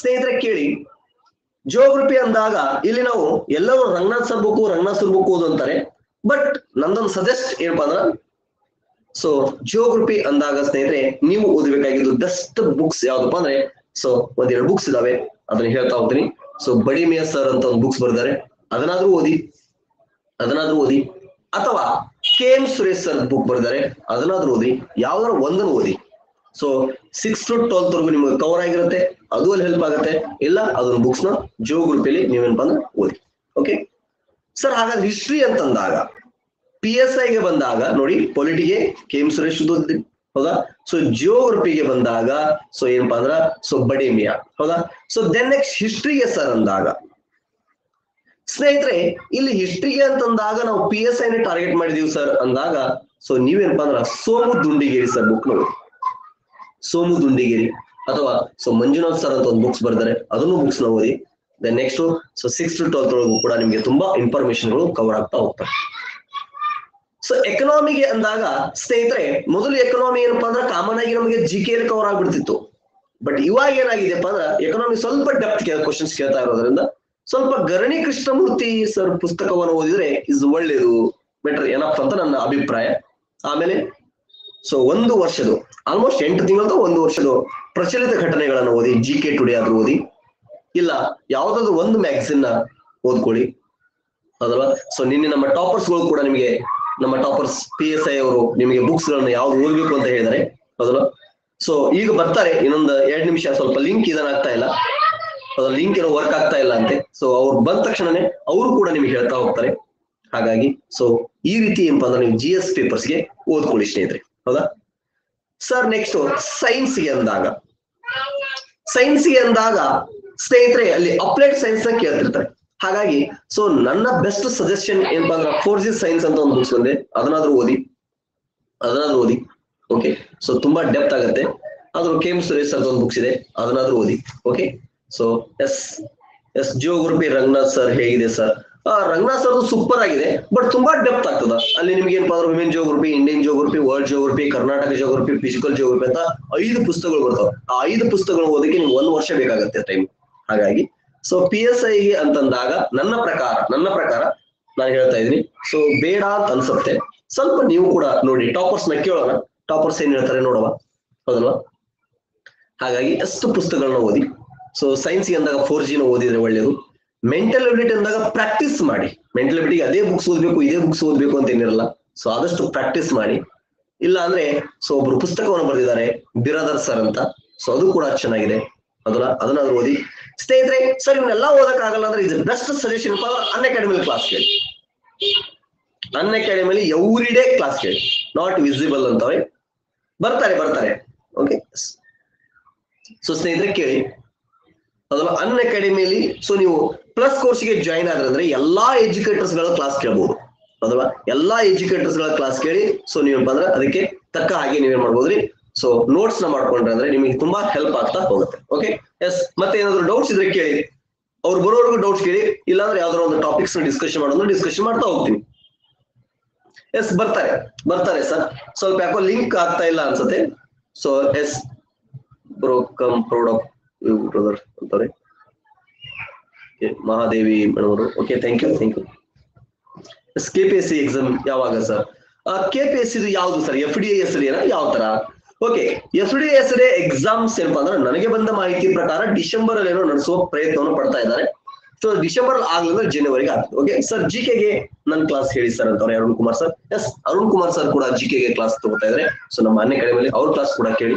ಸ್ನೇಹಿತರೆ ಕೇಳಿ, ಜಿಯೋಗ್ರಫಿ ಅಂದಾಗ ಇಲ್ಲಿ ನಾವು ಎಲ್ಲರೂ Ranganath sir book Ranganath sir book ಓದು ಅಂತಾರೆ, ಬಟ್ ನಂದೊಂದು ಸಜೆಸ್ಟ್ ಏನಪ್ಪಾ ಅಂದ್ರ ಸೊ ಜಿಯೋಗ್ರಫಿ ಅಂದಾಗ ಸ್ನೇಹಿತರೆ ನೀವು ಓದಬೇಕಾಗಿದ್ದು ಬೆಸ್ಟ್ ಬುಕ್ಸ್ ಯಾವ್ದಪ್ಪ ಅಂದ್ರೆ ಸೊ ಒಂದೆರಡು ಬುಕ್ಸ್ ಇದಾವೆ, ಅದನ್ನ ಹೇಳ್ತಾ ಹೋಗ್ತೀನಿ. ಸೊ ಬಡಿ ಮೇಯರ್ ಸರ್ ಅಂತ ಒಂದು ಬುಕ್ಸ್ ಬರ್ತಾರೆ, ಅದನ್ನಾದ್ರೂ ಓದಿ ಅದನ್ನಾದ್ರೂ ಓದಿ ಅಥವಾ K M Suresh sir book ಬರ್ತಾರೆ ಅದನ್ನಾದ್ರೂ ಓದಿ, ಯಾವ್ದಾದ್ರು ಒಂದನ್ನು ಓದಿ. ಸೊ ಸಿಕ್ಸ್ ಟು ಟ್ವೆಲ್ತ್ ವರ್ಗು ನಿಮ್ಗೆ ಕವರ್ ಆಗಿರುತ್ತೆ, ಅದು ಅಲ್ಲಿ ಹೆಲ್ಪ್ ಆಗುತ್ತೆ. ಇಲ್ಲ ಅದೊಂದು ಬುಕ್ಸ್ ನ ಜೋ ಗ್ರೂಪ್ ಅಲ್ಲಿ ನೀವೇನಪ್ಪ ಅಂದ್ರೆ ಓದಿ. ಓಕೆ ಸರ್, ಹಾಗಾದ್ರೆ ಹಿಸ್ಟ್ರಿ ಅಂತಂದಾಗ ಪಿ ಎಸ್ ಐಗೆ ಬಂದಾಗ ನೋಡಿ ಪೊಲಿಟಿಗೆ ಕೆ ಎಂ ಸುರೇಶ್ ಓದಿ ಹೌದಾ. ಸೊ ಜಿಯೋಗ್ರಫಿಗೆ ಬಂದಾಗ ಸೊ ಏನಪ್ಪಾ ಅಂದ್ರ ಸೊ ಬಡೇಮಿಯಾ ಹೌದಾ. ಸೊ ದೆನ್ ನೆಕ್ಸ್ಟ್ ಹಿಸ್ಟ್ರಿಗೆ ಸರ್ ಅಂದಾಗ ಸ್ನೇಹಿತರೆ ಇಲ್ಲಿ ಹಿಸ್ಟ್ರಿಗೆ ಅಂತಂದಾಗ ನಾವು ಪಿ ಎಸ್ ಐ ನ ಟಾರ್ಗೆಟ್ ಮಾಡಿದೀವಿ ಸರ್ ಅಂದಾಗ ಸೊ ನೀವೇನಪ್ಪಾ ಅಂದ್ರ ಸೋಮು ದುಂಡಿಗೇರಿ ಸರ್ ಬುಕ್ ನೋಡಿ, ಸೋಮು ದುಂಡಿಗೇರಿ ಅಥವಾ ಸೊ ಮಂಜುನಾಥ್ ಸರ್ ಅಂತ ಒಂದು ಬುಕ್ಸ್ ಬರ್ತಾರೆ, ಅದನ್ನು ಬುಕ್ಸ್ ನ ಓದಿ. Then next so six to twelfth ಒಳಗೂ ಕೂಡ ನಿಮ್ಗೆ ತುಂಬಾ ಇನ್ಫಾರ್ಮೇಶನ್ ಗಳು ಕವರ್ ಆಗ್ತಾ ಹೋಗ್ತವೆ. So economy andaga ಸ್ನೇಹಿತರೆ ಮೊದಲು ಎಕಾನಮಿ ಏನಪ್ಪ ಅಂದ್ರೆ ಕಾಮನ್ ಆಗಿ ನಮಗೆ ಜಿಕೆ ಅಲ್ಲಿ ಕವರ್ ಆಗಿಬಿಡ್ತಿತ್ತು ಬಟ್ ಇವಾಗ ಏನಾಗಿದೆಪ್ಪ ಅಂದ್ರೆ ಎಕಾನಮಿ ಸ್ವಲ್ಪ ಡೆಪ್ತ್ ಗೆ ಕ್ವೆಶ್ಚನ್ಸ್ ಕೇಳ್ತಾ ಇರೋದ್ರಿಂದ ಸ್ವಲ್ಪ ಗರಣಿ ಕೃಷ್ಣಮೂರ್ತಿ ಸರ್ ಪುಸ್ತಕವನ್ನು ಓದಿದ್ರೆ ಇಸ್ ಒಳ್ಳೆಯದು ಬೆಟರ್ ಏನಪ್ಪ ಅಂತ ನನ್ನ ಅಭಿಪ್ರಾಯ ಆಮೇಲೆ ಸೋ ಒಂದು ವರ್ಷದ ಆಲ್ಮೋಸ್ಟ್ ಎಂಟು ತಿಂಗಳದ ಒಂದು ವರ್ಷದ ಪ್ರಚಲಿತ ಘಟನೆಗಳನ್ನು ಓದಿ ಜಿಕೆ ಟುಡೇ ಆದ್ರೂ ಓದಿ ಇಲ್ಲ ಯಾವುದಾದರೂ ಒಂದು ಮ್ಯಾಗಜಿನ್ ನ ಓದ್ಕೊಳ್ಳಿ ಅದಲ್ವಾ ಸೋ ನಿನ್ನೆ ನಮ್ಮ ಟಾಪರ್ಸ್ ಗಳು ಕೂಡ ನಿಮಗೆ ನಮ್ಮ ಟಾಪರ್ಸ್ P S I ಅವರು ನಿಮಗೆ books ಗಳನ್ನು ಯಾವುದು ಓದಬೇಕು ಅಂತ ಹೇಳಿದಾರೆ ಹೌದಲ್ಲ ಸೋ ಈಗ ಬರ್ತಾರೆ ಇನ್ನೊಂದು ಎರಡು ನಿಮಿಷ ಸ್ವಲ್ಪ ಲಿಂಕ್ ಇದನ್ನ ಆಗ್ತಾ ಇಲ್ಲ ಅದು ಲಿಂಕ್ ಏನೋ ವರ್ಕ್ ಆಗ್ತಾ ಇಲ್ಲ ಅಂತೆ ಸೋ ಅವರು ಬಂದ ತಕ್ಷಣನೇ ಅವರು ಕೂಡ ನಿಮಗೆ ಹೇಳ್ತಾ ಹೋಗ್ತಾರೆ ಹಾಗಾಗಿ ಸೋ ಈ ರೀತಿ ಏನಪ್ಪ ಅಂದ್ರೆ ನೀವು G S ಪೇಪರ್ಸ್ ಗೆ ಓದ್ಕೊಳ್ಳಿ ಸ್ನೇಹಿತರೆ ಹೌದಾ ಸರ್ ನೆಕ್ಸ್ಟ್ ಸೈನ್ಸ್ ಗೆ ಅಂದಾಗ ಸೈನ್ಸ್ ಗೆ ಅಂದಾಗ ಸ್ನೇಹಿತರೆ ಅಲ್ಲಿ ಅಪ್ಲೈಡ್ ಸೈನ್ಸ್ ನ ಕೇಳ್ತಿರ್ತಾರೆ ಹಾಗಾಗಿ ಸೋ ನನ್ನ ಬೆಸ್ಟ್ ಸಜೆಷನ್ ಏನಪ್ಪ ಅಂದ್ರೆ ಫೋರ್ಜಿ ಸೈನ್ಸ್ ಅಂತ ಒಂದು ಬುಕ್ಸ್ ಇದೆ ಅದನ್ನಾದರೂ ಓದಿ ಅದನ್ನಾದರೂ ಓದಿ ಓಕೆ ಸೋ ತುಂಬಾ ಡೆಪ್ತ್ ಆಗುತ್ತೆ ಆದ್ರೂ K M ಸುರೇಶ್ ಅಂತ ಒಂದು ಬುಕ್ಸ್ ಇದೆ ಅದನ್ನಾದರೂ ಓದಿ okay so yes yes geography Ranganath sir ಹೇಗಿದೆ ಸರ್ ಆ ರಂಗನಾಥ್ ಸರ್ ಸೂಪರ್ ಆಗಿದೆ ಬಟ್ ತುಂಬಾ ಡೆಪ್ತ್ ಆಗ್ತದ ಅಲ್ಲಿ ನಿಮಗೆ ಏನಪ್ಪ ಅಂದ್ರೆ women geography Indian geography world geography Karnataka geography physical geography ಅಂತ ಐದು ಪುಸ್ತಕಗಳು ಬರ್ತವೆ ಆ ಐದು ಪುಸ್ತಕಗಳನ್ನು ಓದಕ್ಕೆ ನಿಮಗೆ ಒಂದು ವರ್ಷ ಬೇಕಾಗುತ್ತೆ ಟೈಮ್ ಹಾಗಾಗಿ ಸೋ P S I ಗೆ ಅಂತಂದಾಗ ನನ್ನ ಪ್ರಕಾರ ನನ್ನ ಪ್ರಕಾರ ನಾನು ಹೇಳ್ತಾ ಇದೀನಿ ಸೋ ಬೇಡ ಅಂತ ಅನ್ಸುತ್ತೆ ಸ್ವಲ್ಪ ನೀವು ಕೂಡ ನೋಡಿ ಟಾಪರ್ಸ್ ನ ಕೇಳೋಣ ಟಾಪರ್ಸ್ ಏನು ಹೇಳ್ತಾರೆ ನೋಡೋಣ ಹೌದಲ್ವಾ ಹಾಗಾಗಿ ಅಷ್ಟು ಪುಸ್ತಕಗಳನ್ನು ಓದಿ ಸೋ ಸೈನ್ಸ್ ಗೆ ಅಂದಾಗ ಫೋರ್ ಜಿ ನ ಓದಿದ್ರೆ ಒಳ್ಳೆಯದು ಮೆಂಟಲ್ ಎಬಿಲಿಟಿ ಅಂದಾಗ ಪ್ರಾಕ್ಟೀಸ್ ಮಾಡಿ ಮೆಂಟಲ್ ಎಬಿಲಿಟಿಗೆ ಅದೇ ಬುಕ್ಸ್ ಓದಬೇಕು ಇದೇ ಬುಕ್ಸ್ ಓದಬೇಕು ಅಂತ ಏನಿರಲ್ಲ ಸೋ ಆದಷ್ಟು ಪ್ರಾಕ್ಟೀಸ್ ಮಾಡಿ ಇಲ್ಲ ಅಂದ್ರೆ ಸೋ ಒಬ್ರು ಪುಸ್ತಕವನ್ನು ಬರೆದಿದ್ದಾರೆ ಬಿರಾದರ್ ಸರ್ ಅಂತ ಸೋ ಅದು ಕೂಡ ಚೆನ್ನಾಗಿದೆ ಅದನ್ನ ಅದನ್ನಾದ್ರೂ ಓದಿ ಸ್ನೇಹಿತರೆ ಸರ್ ಇವನ್ನೆಲ್ಲ ಓದಕ್ ಆಗಲ್ಲ ಅಂದ್ರೆ ಇದು best suggestion for Unacademy class ಕೇಳಿ ಅನ್ಅಕಾಡೆಮಿಲಿ ಎವ್ರಿ ಡೇ ಕ್ಲಾಸ್ ಕೇಳಿ ನಾಟ್ ವಿಸಿಬಲ್ ಅಂತವೇ ಬರ್ತಾರೆ ಬರ್ತಾರೆ ಓಕೆ ಸೊ ಸ್ನೇಹಿತರೆ ಕೇಳಿ ಅದಲ್ಲ ಅನ್ಅಕಾಡೆಮಿಲಿ ಸೊ ನೀವು ಪ್ಲಸ್ ಕೋರ್ಸ್ಗೆ ಜಾಯಿನ್ ಆದ್ರೆ ಎಲ್ಲಾ ಎಜುಕೇಟರ್ಸ್ ಗಳ ಕ್ಲಾಸ್ ಕೇಳಬಹುದು ಅದಲ್ವಾ ಎಲ್ಲಾ ಎಜುಕೇಟರ್ಸ್ ಗಳ ಕ್ಲಾಸ್ ಕೇಳಿ ಸೊ ನೀವೇನಪ್ಪ ಅಂದ್ರೆ ಅದಕ್ಕೆ ತಕ್ಕ ಹಾಗೆ ನೀವೇನ್ ಮಾಡ್ಬೋದ್ರಿ ಸೊ ನೋಟ್ಸ್ ನ ಮಾಡ್ಕೊಂಡ್ರೆ ಅಂದ್ರೆ ನಿಮಗೆ ತುಂಬಾ ಹೆಲ್ಪ್ ಆಗ್ತಾ ಹೋಗುತ್ತೆ ಓಕೆ ಎಸ್ ಮತ್ತೆ ಏನಾದ್ರು ಡೌಟ್ಸ್ ಇದ್ರೆ ಕೇಳಿ ಅವ್ರು ಬರೋವರೆಗೂ ಡೌಟ್ಸ್ ಕೇಳಿ ಇಲ್ಲಾಂದ್ರೆ ಯಾವ್ದಾದ್ರು ಒಂದು ಟಾಪಿಕ್ಸ್ ಡಿಸ್ಕಷನ್ ಮಾಡೋದು ಡಿಸ್ಕಷನ್ ಮಾಡ್ತಾ ಹೋಗ್ತೀನಿ ಎಸ್ ಬರ್ತಾರೆ ಬರ್ತಾರೆ ಸರ್ ಸ್ವಲ್ಪ ಯಾಕೋ ಲಿಂಕ್ ಆಗ್ತಾ ಇಲ್ಲ ಅನ್ಸುತ್ತೆ so yes become proud of you brother ಅಂತಾರೆ ಮಹಾದೇವಿ ಮೇಡಮ್ ಅವರು okay thank you thank you yes K P S C exam ಯಾವಾಗ sir K P S C ಇದು ಯಾವುದು ಸರ್ F D A ಹೆಸರು ಏನಾ ಯಾವ ತರ okay F D S D exams ಏನಪ್ಪ ಅಂದ್ರೆ ನನಗೆ ಬಂದ ಮಾಹಿತಿ ಪ್ರಕಾರ ಡಿಸೆಂಬರ್ ಅಲ್ಲಿ ಏನೋ ನಡೆಸುವ ಪ್ರಯತ್ನವನ್ನು ಪಡ್ತಾ ಇದ್ದಾರೆ ಸೊ ಡಿಸೆಂಬರ್ ಆಗ್ಲಿಲ್ಲ ಜನವರಿಗೆ ಆಗ್ತದೆ ಓಕೆ ಸರ್ ಜಿಕೆಗೆ ನನ್ನ ಕ್ಲಾಸ್ ಹೇಳಿ ಸರ್ ಅಂತವ್ರೆ Arun Kumar sir yes Arun Kumar sir ಕೂಡ ಜಿಕೆಗೆ ಕ್ಲಾಸ್ ತಗೋತಾ ಇದ್ದಾರೆ ಸೊ ನಮ್ಮ ಅನ್ಅಕಾಡೆಮಿಲಿ ಅವ್ರ ಕ್ಲಾಸ್ ಕೂಡ ಕೇಳಿ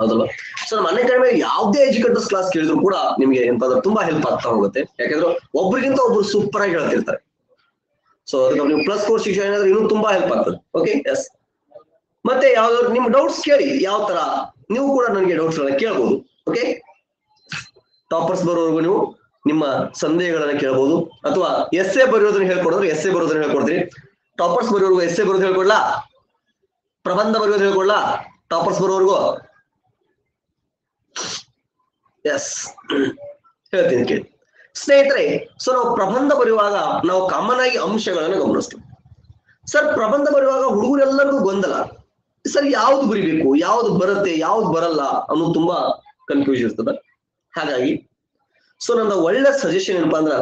ಹೌದಲ್ವಾ ಸೊ ನಮ್ಮ ಅನ್ಅಕಾಡೆಮಿಲಿ ಯಾವುದೇ ಎಜುಕೇಟರ್ಸ್ ಕ್ಲಾಸ್ ಕೇಳಿದ್ರು ಕೂಡ ನಿಮ್ಗೆ ಏನಪ್ಪ ಅಂದ್ರೆ ತುಂಬಾ ಹೆಲ್ಪ್ ಆಗ್ತಾ ಹೋಗುತ್ತೆ ಯಾಕಂದ್ರೆ ಒಬ್ರಿಗಿಂತ ಒಬ್ರು ಸೂಪರ್ ಆಗಿ ಹೇಳ್ತಿರ್ತಾರೆ ಸೊ ಅದಕ್ಕೆ ನೀವು ಪ್ಲಸ್ ಕೋರ್ಸ್ ಜಾಯಿನ್ ಆದ್ರೆ ಇನ್ನೂ ತುಂಬಾ ಹೆಲ್ಪ್ ಆಗ್ತದೆ ಓಕೆ ಎಸ್ ಮತ್ತೆ ಯಾವ್ದಾದ್ರು ನಿಮ್ ಡೌಟ್ಸ್ ಕೇಳಿ ಯಾವ ತರ ನೀವು ಕೂಡ ನನಗೆ ಡೌಟ್ಸ್ ಗಳನ್ನ ಕೇಳಬಹುದು ಓಕೆ ಟಾಪರ್ಸ್ ಬರೋವರೆಗೂ ನೀವು ನಿಮ್ಮ ಸಂದೇಹಗಳನ್ನ ಕೇಳಬಹುದು ಅಥವಾ ಎಸ್ ಎ ಬರೆಯೋದನ್ನ ಹೇಳ್ಕೊಡೋರು ಎಸ್ ಎ ಬರೋದನ್ನ ಹೇಳ್ಕೊಡ್ತೀನಿ ಟಾಪರ್ಸ್ ಬರೋವರೆಗೂ ಎಸ್ ಎ ಬರೋದು ಹೇಳ್ಕೊಡ್ಲಾ ಪ್ರಬಂಧ ಬರೆಯೋದು ಹೇಳ್ಕೊಡ್ಲಾ ಟಾಪರ್ಸ್ ಬರೋವರೆಗೂ ಎಸ್ ಹೇಳ್ತೀನಿ ಕೇಳಿ ಸ್ನೇಹಿತರೆ ಸೊ ನಾವು ಪ್ರಬಂಧ ಬರೆಯುವಾಗ ನಾವು ಕಾಮನ್ ಆಗಿ ಅಂಶಗಳನ್ನ ಗಮನಿಸ್ತೀವಿ ಸರ್ ಪ್ರಬಂಧ ಬರೆಯುವಾಗ ಹುಡುಗರೆಲ್ಲರಿಗೂ ಗೊಂದಲ ಸರ್ ಯಾವ್ದು ಬರಿಬೇಕು ಯಾವ್ದು ಬರುತ್ತೆ ಯಾವ್ದು ಬರಲ್ಲ ಅನ್ನೋದು ತುಂಬಾ ಕನ್ಫ್ಯೂಸ್ ಇರ್ತದೆ ಹಾಗಾಗಿ ಸೊ ನನ್ನ ಒಳ್ಳೆ ಸಜೆಷನ್ ಏನಪ್ಪಾ ಅಂದ್ರ